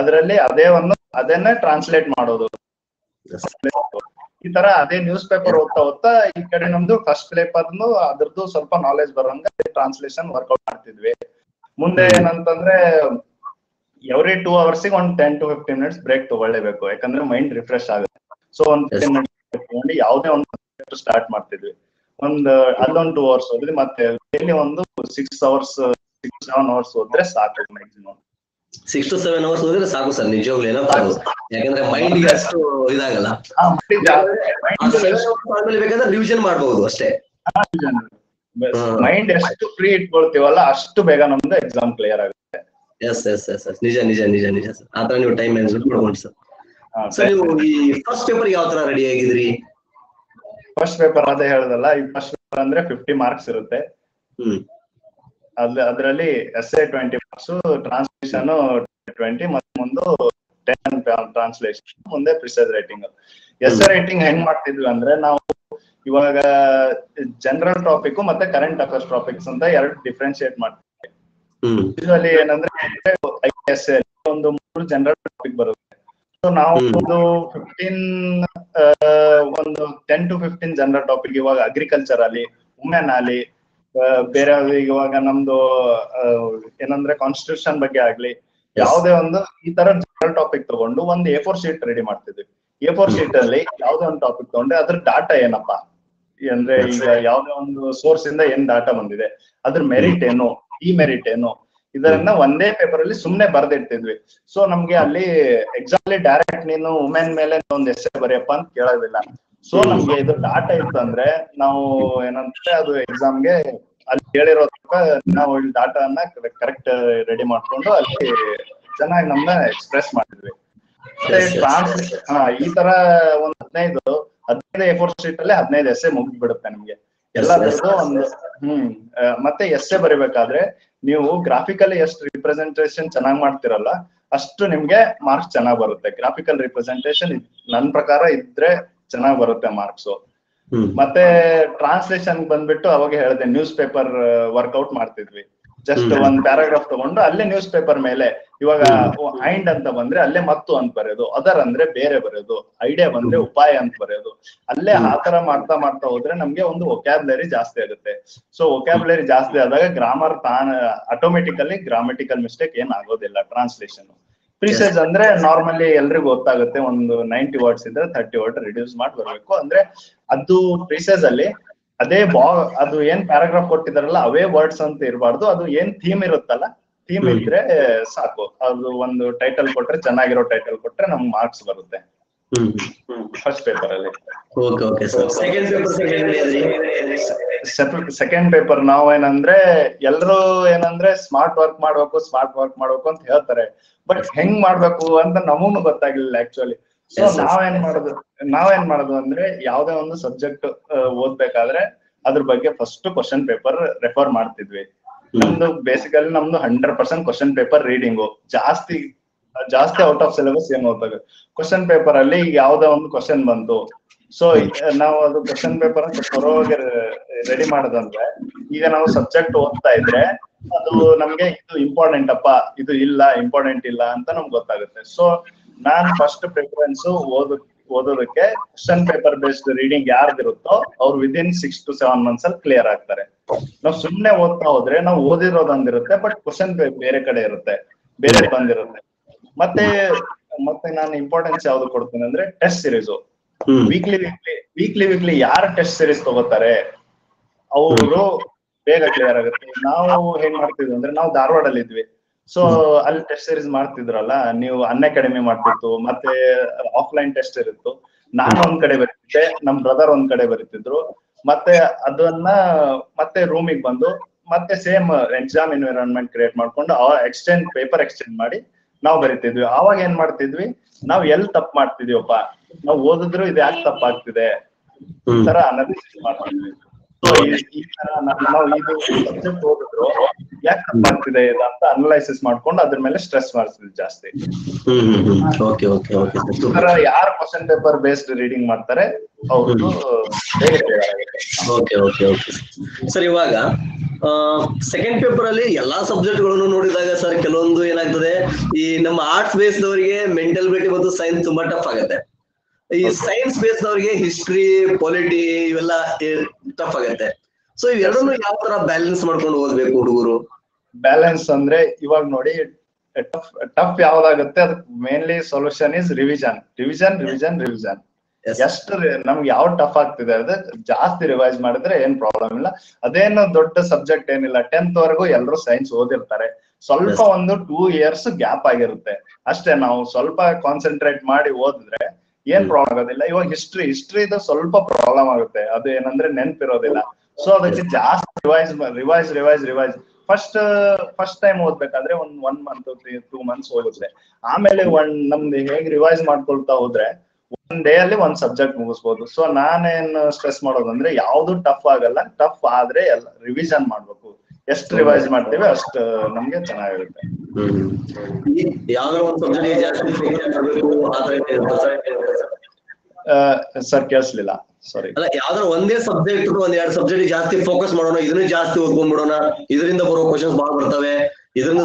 ಅದರಲ್ಲಿ ಅದೇ ಒಂದು ಅದನ್ನ ಟ್ರಾನ್ಸ್ಲೇಟ್ ಮಾಡೋದು. ಈ ತರ ಅದೇ ನ್ಯೂಸ್ ಪೇಪರ್ ಓದ್ತಾ ಓದ್ತಾ ಈ ಕಡೆ ನಮ್ದು ಫಸ್ಟ್ ಪೇಪರ್ ಅದ್ರದ್ದು ಸ್ವಲ್ಪ ನಾಲೆಜ್ ಬರೋಂಗ ಟ್ರಾನ್ಸ್ಲೇಷನ್ ವರ್ಕ್ಔಟ್ ಮಾಡ್ತಿದ್ವಿ. ಮುಂದೆ ಏನಂತಂದ್ರೆ ಎವ್ರಿ ಟೂ ಅವರ್ಸ್ ಒಂದ್ ten to fifteen minutes break ತಗೊಳ್ಳೇಬೇಕು, ಯಾಕಂದ್ರೆ ಮೈಂಡ್ ರಿಫ್ರೆಶ್ ಆಗುತ್ತೆ. ಸೊ ಒಂದ್ ಫಿಫ್ಟೀನ್ ಮಿನಿಟ್ಸ್ ತಗೊಂಡು ಯಾವ್ದೇ ಒಂದು ಸ್ಟಾರ್ಟ್ ಮಾಡ್ತಿದ್ವಿ. ಒಂದ್ ಅಲ್ಲೊಂದ್ ಟೂ ಅವರ್ಸ್ ಹೋದ್ವಿ, ಮತ್ತೆ ಡೈಲಿ ಒಂದು six hours six seven hours ಹೋದ್ರೆ ಸಾಕು. Maximum six to seven hours ಹೋದ್ರೆ ಸಾಕು ಸರ್ ನಿಜವಾಗ್ಲೂ. ಏನಪ್ಪ ಯಾಕಂದ್ರೆ ಮೈಂಡ್ ಗೆ ಅಷ್ಟು ಇದಾಗಲ್ಲ, ಬೇಕಾದ್ರೆ ರಿವಿಷನ್ ಮಾಡಬಹುದು ಅಷ್ಟೇ. ಮೈಂಡ್ ಎಷ್ಟು ಫ್ರೀ ಇಟ್ಕೊಳ್ತೀವಲ್ಲ ಅಷ್ಟು ಬೇಗ ನಮ್ದು ಎಕ್ಸಾಮ್ ಕ್ಲಿಯರ್ ಆಗುತ್ತೆ. ಎಸ್ ಎಸ್ ಎಸ್ ಎಸ್ ನಿಜ ನಿಜ ನಿಜ ನಿಜ ಸರ್. ಆತರ ನೀವು ಟೈಮ್ ಮ್ಯಾನೇಜ್ಮೆಂಟ್ ಮಾಡ್ಕೊಂಡ್ರಿ ಸರ್. ಸರ್ ನೀವು ಈ ಫಸ್ಟ್ ಪೇಪರ್ ಯಾವ ತರ ರೆಡಿ ಆಗಿದ್ರಿ? ಫಸ್ಟ್ ಪೇಪರ್ ಅದೇ ಹೇಳದಲ್ಲ, ಈ ಫಸ್ಟ್ ಪೇಪರ್ ಅಂದ್ರೆ ಫಿಫ್ಟಿ ಮಾರ್ಕ್ಸ್ ಇರುತ್ತೆ. ಹ್ಮ್ ಅದ್ರಲ್ಲಿ essay twenty marks, translation twenty, ಮತ್ತೆ ಮುಂದೆ ten ಟ್ರಾನ್ಸ್ಲೇಷನ್ ಮುಂದೆ ಪ್ರಿಸೈಸ್ ರೈಟಿಂಗ್. ಎಸ್ಸೆ ರೈಟಿಂಗ್ ಹೆಂಗ್ ಮಾಡ್ತಿದ್ವಿ ಅಂದ್ರೆ, ನಾವು ಇವಾಗ ಜನರಲ್ ಟಾಪಿಕ್ ಮತ್ತೆ ಕರೆಂಟ್ ಅಫೇರ್ಸ್ ಟಾಪಿಕ್ಸ್ ಅಂತ ಎರಡು ಡಿಫ್ರೆನ್ಶಿಯೇಟ್ ಮಾಡ್ತೀವಿ. ಯೂಶುವಲಿ ಏನಂದ್ರೆ ಐ ಪಿ ಎಸ್ ಒಂದು ಮೂರು ಜನರಲ್ ಟಾಪಿಕ್ ಬರುತ್ತೆ. ಸೊ ನಾವು ಒಂದು ಫಿಫ್ಟೀನ್ ಒಂದು ten to fifteen general topic, ಇವಾಗ ಅಗ್ರಿಕಲ್ಚರ್ ಅಲ್ಲಿ, ವುಮೆನ್ ಅಲ್ಲಿ, ಬೇರೆ ಇವಾಗ ನಮ್ದು ಏನಂದ್ರೆ ಕಾನ್ಸ್ಟಿಟ್ಯೂಷನ್ ಬಗ್ಗೆ ಆಗ್ಲಿ, ಯಾವುದೇ ಒಂದು ಈ ತರ ಜನರಲ್ ಟಾಪಿಕ್ ತಗೊಂಡು ಒಂದು ಎ ಫೋರ್ ಶೀಟ್ ರೆಡಿ ಮಾಡ್ತಿದ್ವಿ. ಎ ಫೋರ್ ಶೀಟ್ ಅಲ್ಲಿ ಯಾವ್ದೋ ಒಂದು ಟಾಪಿಕ್ ತಗೊಂಡ್ರೆ ಅದ್ರ ಡಾಟಾ ಏನಪ್ಪಾ ಅಂದ್ರೆ, ಈಗ ಯಾವ್ದೋ ಒಂದು ಸೋರ್ಸ್ ಇಂದ ಏನ್ ಡಾಟಾ ಬಂದಿದೆ, ಅದ್ರ ಮೆರಿಟ್ ಏನು, ಈ ಮೆರಿಟ್ ಏನು, ಇದನ್ನ ಒಂದೇ ಪೇಪರ್ ಅಲ್ಲಿ ಸುಮ್ನೆ ಬರ್ದಿಡ್ತಿದ್ವಿ. ಸೊ ನಮ್ಗೆ ಅಲ್ಲಿ ಎಕ್ಸಾಮ್ಲಿ ಡೈರೆಕ್ಟ್ ನೀನು ವುಮೆನ್ ಮೇಲೆ ಒಂದು ಎಸ್ ಎ ಬರೆಯಪ್ಪ ಅಂತ ಕೇಳೋದಿಲ್ಲ. ಸೊ ನಮ್ಗೆ ಇದು ಡಾಟಾ ಇತ್ತು ಅಂದ್ರೆ ನಾವು ಏನಂದ್ರೆ ಅದು ಎಕ್ಸಾಮ್ಗೆ ಅಲ್ಲಿ ಹೇಳಿರೋ ನಾವು ಡಾಟಾನ ಕರೆಕ್ಟ್ ರೆಡಿ ಮಾಡ್ಕೊಂಡು ಅಲ್ಲಿ ಚೆನ್ನಾಗಿ ನಮ್ನ ಎಕ್ಸ್ಪ್ರೆಸ್ ಮಾಡಿದ್ವಿ. ಹಾ, ಈ ತರ ಒಂದ್ ಹದಿನೈದು ಹದಿನೈದು ಎ ಫೋರ್ ಶೀಟ್ ಅಲ್ಲಿ ಹದಿನೈದು ಎಸ್ ಎ ಮುಗಿದ್ ಬಿಡುತ್ತೆ ನಿಮ್ಗೆ ಎಲ್ಲದರದ್ದು ಒಂದು. ಹ್ಮ್ ಮತ್ತೆ ಎಸ್ ಎ ಬರಿಬೇಕಾದ್ರೆ ನೀವು ಗ್ರಾಫಿಕಲ್ ಎಷ್ಟು ರಿಪ್ರೆಸೆಂಟೇಷನ್ ಚೆನ್ನಾಗಿ ಮಾಡ್ತಿರಲ್ಲ ಅಷ್ಟು ನಿಮ್ಗೆ ಮಾರ್ಕ್ಸ್ ಚೆನ್ನಾಗ್ ಬರುತ್ತೆ. ಗ್ರಾಫಿಕಲ್ ರಿಪ್ರೆಸೆಂಟೇಷನ್ ನನ್ ಪ್ರಕಾರ ಇದ್ರೆ ಚೆನ್ನಾಗ್ ಬರುತ್ತೆ ಮಾರ್ಕ್ಸು. ಮತ್ತೆ ಟ್ರಾನ್ಸ್ಲೇಷನ್ ಬಂದ್ಬಿಟ್ಟು ಅವಾಗ ಹೇಳಿದೆ ನ್ಯೂಸ್ ಪೇಪರ್ ವರ್ಕ್ಔಟ್ ಮಾಡ್ತಿದ್ವಿ. ಜಸ್ಟ್ ಒಂದ್ ಪ್ಯಾರಾಗ್ರಾಫ್ ತಗೊಂಡು ಅಲ್ಲೇ ನ್ಯೂಸ್ ಪೇಪರ್ ಮೇಲೆ ಇವಾಗ ಐಂಡ್ ಅಂತ ಬಂದ್ರೆ ಅಲ್ಲೇ ಮತ್ತು ಅಂತ ಬರೆಯೋದು, ಅದರ್ ಅಂದ್ರೆ ಬೇರೆ ಬರೆಯೋದು, ಐಡಿಯಾ ಬಂದ್ರೆ ಉಪಾಯ ಅಂತ ಬರೆಯೋದು. ಅಲ್ಲೇ ಆತರ ಮಾಡ್ತಾ ಮಾಡ್ತಾ ಹೋದ್ರೆ ನಮ್ಗೆ ಒಂದು ವೊಕ್ಯಾಬ್ಯುಲರಿ ಜಾಸ್ತಿ ಆಗುತ್ತೆ. ಸೊ ವೊಕ್ಯಾಬ್ಯುಲರಿ ಜಾಸ್ತಿ ಆದಾಗ ಗ್ರಾಮರ್ ತಾನ್ ಆಟೋಮೆಟಿಕಲಿ ಗ್ರಾಮೆಟಿಕಲ್ ಮಿಸ್ಟೇಕ್ ಏನ್ ಆಗೋದಿಲ್ಲ. ಟ್ರಾನ್ಸ್ಲೇಷನ್ ಪ್ರಿಸೈಸ್ ಅಂದ್ರೆ ನಾರ್ಮಲಿ ಎಲ್ರಿಗೂ ಗೊತ್ತಾಗುತ್ತೆ, ಒಂದು ನೈಂಟಿ ವರ್ಡ್ಸ್ ಇದ್ರೆ ಥರ್ಟಿ ವರ್ಡ್ ರಿಡ್ಯೂಸ್ ಮಾಡಿ ಬರ್ಬೇಕು. ಅಂದ್ರೆ ಅದು ಪ್ರಿಸೈಸ್ ಅಲ್ಲಿ ಅದೇ ಬಾ ಅದು ಏನ್ ಪ್ಯಾರಾಗ್ರಾಫ್ ಕೊಟ್ಟಿದಾರಲ್ಲ ಅವೇ ವರ್ಡ್ಸ್ ಅಂತ ಇರಬಾರ್ದು. ಅದು ಏನ್ ಥೀಮ್ ಇರುತ್ತಲ್ಲ, ಥೀಮ್ ಇದ್ರೆ ಸಾಕು. ಅದು ಒಂದು ಟೈಟಲ್ ಕೊಟ್ರೆ, ಚೆನ್ನಾಗಿರೋ ಟೈಟಲ್ ಕೊಟ್ರೆ ನಮ್ಗೆ ಮಾರ್ಕ್ಸ್ ಬರುತ್ತೆ ಫಸ್ಟ್ ಪೇಪರ್ ಅಲ್ಲಿ. ಸೆಕೆಂಡ್ ಪೇಪರ್ ನಾವೇನಂದ್ರೆ ಎಲ್ರು ಏನಂದ್ರೆ ಸ್ಮಾರ್ಟ್ ವರ್ಕ್ ಮಾಡ್ಬೇಕು ಸ್ಮಾರ್ಟ್ ವರ್ಕ್ ಮಾಡ್ಬೇಕು ಅಂತ ಹೇಳ್ತಾರೆ, ಬಟ್ ಹೆಂಗ್ ಮಾಡ್ಬೇಕು ಅಂತ ನಮಗೂ ಗೊತ್ತಾಗ್ಲಿಲ್ಲ ಆಕ್ಚುಲಿ. ಸೊ ನಾವೇನ್ ಮಾಡುದು ನಾವೇನ್ ಮಾಡುದು ಅಂದ್ರೆ ಯಾವ್ದೇ ಒಂದು ಸಬ್ಜೆಕ್ಟ್ ಓದ್ಬೇಕಾದ್ರೆ ಅದ್ರ ಬಗ್ಗೆ ಫಸ್ಟ್ ಕ್ವಶನ್ ಪೇಪರ್ ರೆಫರ್ ಮಾಡ್ತಿದ್ವಿ. ನಮ್ದು ಬೇಸಿಕಲಿ ನಮ್ದು hundred percent question paper reading. ಜಾಸ್ತಿ ಜಾಸ್ತಿ ಔಟ್ ಆಫ್ ಸಿಲೆಬಸ್ ಏನ್ ಓದ್ಬೇಕು. ಕ್ವಶನ್ ಪೇಪರ್ ಅಲ್ಲಿ ಯಾವ್ದೋ ಒಂದು ಕ್ವಶನ್ ಬಂತು, ಸೊ ನಾವು ಅದು ಕ್ವಶನ್ ಪೇಪರ್ ಅಂತ ಪರವಾಗಿ ರೆಡಿ ಮಾಡೋದಂದ್ರೆ, ಈಗ ನಾವು ಸಬ್ಜೆಕ್ಟ್ ಓದ್ತಾ ಇದ್ರೆ ಅದು ನಮ್ಗೆ ಇದು ಇಂಪಾರ್ಟೆಂಟ್ ಅಪ್ಪ, ಇದು ಇಲ್ಲ ಇಂಪಾರ್ಟೆಂಟ್ ಇಲ್ಲ ಅಂತ ನಮ್ಗೆ ಗೊತ್ತಾಗುತ್ತೆ. ಸೊ ನಾನ್ ಫಸ್ಟ್ ಪ್ರಿಫರೆನ್ಸ್ ಓದ ಓದೋದಕ್ಕೆ ಕ್ವಶನ್ ಪೇಪರ್ ಬೇಸ್ಡ್ ರೀಡಿಂಗ್ ಯಾರ್ದಿರುತ್ತೋ ಅವ್ರು within six to seven months ಅಲ್ಲಿ ಕ್ಲಿಯರ್ ಆಗ್ತಾರೆ. ನಾವು ಸುಮ್ನೆ ಓದ್ತಾ ಹೋದ್ರೆ ನಾವು ಓದಿರೋದೊಂದಿರುತ್ತೆ, ಬಟ್ ಕ್ವಶನ್ ಬೇರೆ ಕಡೆ ಇರುತ್ತೆ, ಬೇರೆ ಬಂದಿರುತ್ತೆ. ಮತ್ತೆ ಮತ್ತೆ ನಾನು ಇಂಪಾರ್ಟೆನ್ಸ್ ಯಾವ್ದು ಕೊಡ್ತೀನಿ ಅಂದ್ರೆ test series. Weekly weekly weekly weekly ಯಾರು ಟೆಸ್ಟ್ ಸೀರೀಸ್ ತಗೋತಾರೆ ಅವರು ಬೇಗ ಕ್ಲಿಯರ್ ಆಗುತ್ತೆ. ನಾವು ಏನ್ ಮಾಡ್ತಿದ್ವಿ ಅಂದ್ರೆ, ನಾವು ಧಾರವಾಡಲ್ಲಿ ಇದ್ವಿ, ಸೊ ಅಲ್ಲಿ ಟೆಸ್ಟ್ ಸೀರೀಸ್ ಮಾಡ್ತಿದ್ರಲ್ಲ, ನೀವು ಅನ್ಅಕಾಡೆಮಿ ಮಾಡ್ತಿತ್ತು, ಮತ್ತೆ ಆಫ್ಲೈನ್ ಟೆಸ್ಟ್ ಇರುತ್ತು. ನಾನು ಒಂದ್ ಕಡೆ ಬರೀತಿದ್ದೆ, ನಮ್ ಬ್ರದರ್ ಒಂದ್ ಕಡೆ ಬರೀತಿದ್ರು, ಮತ್ತೆ ಅದನ್ನ ಮತ್ತೆ ರೂಮಿಗೆ ಬಂದು ಮತ್ತೆ ಸೇಮ್ ಎಕ್ಸಾಮ್ ಎನ್ವಿರಾನ್ಮೆಂಟ್ ಕ್ರಿಯೇಟ್ ಮಾಡ್ಕೊಂಡು ಎಕ್ಸ್ಚೇಂಜ್ ಪೇಪರ್ ಎಕ್ಸ್ಚೇಂಜ್ ಮಾಡಿ ನಾವು ಬರೀತಿದ್ವಿ. ಅವಾಗ ಏನ್ ಮಾಡ್ತಿದ್ವಿ, ನಾವ್ ಎಲ್ ತಪ್ಪು ಮಾಡ್ತಿದೀವಪ್ಪ, ನಾವು ಓದಿದ್ರು ಇದು ಯಾಕೆ ತಪ್ಪಾಗ್ತಿದೆ ಈ ತರ ಅನಾಲಿಸಿಸ್ ಮಾಡ್ತಿದ್ವಿ. ಈ ತರ ನಾವು ಇದು ಸಬ್ಜೆಕ್ಟ್ ಓದಿದ್ರು ಯಾಕೆ ತಪ್ಪಾಗ್ತಿದೆ ಅಂತ ಅನಲೈಸಿಸ್ ಮಾಡ್ಕೊಂಡು ಅದ್ರ ಮೇಲೆ ಸ್ಟ್ರೆಸ್ ಮಾಡ್ತಿದ್ವಿ ಜಾಸ್ತಿ. ಯಾರು ಕ್ವಶನ್ ಪೇಪರ್ ಬೇಸ್ಡ್ ರೀಡಿಂಗ್ ಮಾಡ್ತಾರೆ ಅವರು. ಓಕೆ ಓಕೆ ಓಕೆ ಸರ್, ಇವಾಗ ಸೆಕೆಂಡ್ ಪೇಪರ್ ಅಲ್ಲಿ ಎಲ್ಲಾ ಸಬ್ಜೆಕ್ಟ್ ಗಳನ್ನು ನೋಡಿದಾಗ ಸರ್ ಕೆಲವೊಂದು ಏನಾಗ್ತದೆ, ಈ ನಮ್ಮ ಆರ್ಟ್ಸ್ ಬೇಸ್ಡ್ ಅವರಿಗೆ ಮೆಂಟಲ್ ಬಿಲಿಟಿ ಮತ್ತು ಸೈನ್ಸ್ ತುಂಬಾ ಟಫ್ ಆಗುತ್ತೆ. ಈ ಸೈನ್ಸ್ ಬೇಸ್ಡ್ ಅವರಿಗೆ ಹಿಸ್ಟ್ರಿ, ಪೊಲಿಟಿ ಇವೆಲ್ಲ ಟಫ್ ಆಗುತ್ತೆ. ಸೊ ಇವೆರಡನ್ನು ಯಾವ ತರ ಬ್ಯಾಲೆನ್ಸ್ ಮಾಡ್ಕೊಂಡು ಓದ್ಬೇಕು ಹುಡುಗರು? ಬ್ಯಾಲೆನ್ಸ್ ಅಂದ್ರೆ ಇವಾಗ ನೋಡಿ, ಟಫ್ ಟಫ್ ಯಾವ್ದಾಗುತ್ತೆ ಅದಕ್ಕೆ mainly solution is revision revision revision revision. ಎಷ್ಟು ನಮ್ಗೆ ಯಾವ್ದು ಟಫ್ ಆಗ್ತಿದೆ ಅದ ಜಾಸ್ತಿ ರಿವೈಸ್ ಮಾಡಿದ್ರೆ ಏನ್ ಪ್ರಾಬ್ಲಮ್ ಇಲ್ಲ. ಅದೇನು ದೊಡ್ಡ ಸಬ್ಜೆಕ್ಟ್ ಏನಿಲ್ಲ. ಟೆಂತ್ ವರೆಗೂ ಎಲ್ಲರೂ ಸೈನ್ಸ್ ಓದಿರ್ತಾರೆ, ಸ್ವಲ್ಪ ಒಂದು ಟೂ ಇಯರ್ಸ್ ಗ್ಯಾಪ್ ಆಗಿರುತ್ತೆ ಅಷ್ಟೇ. ನಾವು ಸ್ವಲ್ಪ ಕಾನ್ಸಂಟ್ರೇಟ್ ಮಾಡಿ ಓದಿದ್ರೆ ಏನ್ ಪ್ರಾಬ್ಲಮ್ ಆಗೋದಿಲ್ಲ. ಇವಾಗ ಹಿಸ್ಟ್ರಿ ಹಿಸ್ಟ್ರಿದು ಸ್ವಲ್ಪ ಪ್ರಾಬ್ಲಮ್ ಆಗುತ್ತೆ, ಅದು ಏನಂದ್ರೆ ನೆನ್ಪಿರೋದಿಲ್ಲ. ಸೊ ಅದಕ್ಕೆ ಜಾಸ್ತಿ revise revise revise revise first first time ಓದ್ಬೇಕಾದ್ರೆ ಒಂದ್ ಒನ್ ಮಂತ್ ಟೂ ಮಂತ್ಸ್ ಹೋಗುತ್ತೆ. ಆಮೇಲೆ ಒಂದ್ ನಮ್ದು ಹೇಗ್ ರಿವೈಸ್ ಮಾಡ್ಕೊಳ್ತಾ ಹೋದ್ರೆ ಒನ್ ಡೇ ಅಲ್ಲಿ ಒಂದ್ ಸಬ್ಜೆಕ್ಟ್ ಮುಗಿಸ್ಬೋದು. ಸೊ ನಾನೇನ್ ಸ್ಟ್ರೆಸ್ ಮಾಡೋದಂದ್ರೆ ಯಾವ್ದು ಟಫ್ ಆಗಲ್ಲ, ಟಫ್ ಆದ್ರೆ ಎಲ್ಲ ರಿವಿಷನ್ ಮಾಡ್ಬೇಕು. ಎಷ್ಟು ರಿವೈಸ್ ಮಾಡ್ತೇವೆ ಅಷ್ಟು ನಮ್ಗೆ ಚೆನ್ನಾಗಿರುತ್ತೆ. ಸರ್ ಕೇಳಿಸ್ಲಿಲ್ಲ ಸಾರಿ. ಅಲ್ಲ ಯಾವ್ದಾದ್ರು ಒಂದೇ ಸಬ್ಜೆಕ್ಟ್ ಒಂದ್ ಎರಡು ಸಬ್ಜೆಕ್ಟ್ ಜಾಸ್ತಿ ಫೋಕಸ್ ಮಾಡೋಣ, ಇದನ್ನ ಜಾಸ್ತಿ ಓದ್ಕೊಂಡ್ಬಿಡೋಣ, ಇದರಿಂದ ಬರೋ ಕ್ವಶನ್ಸ್ ಬಾಳ್ ಬರ್ತವೆ. ಏನು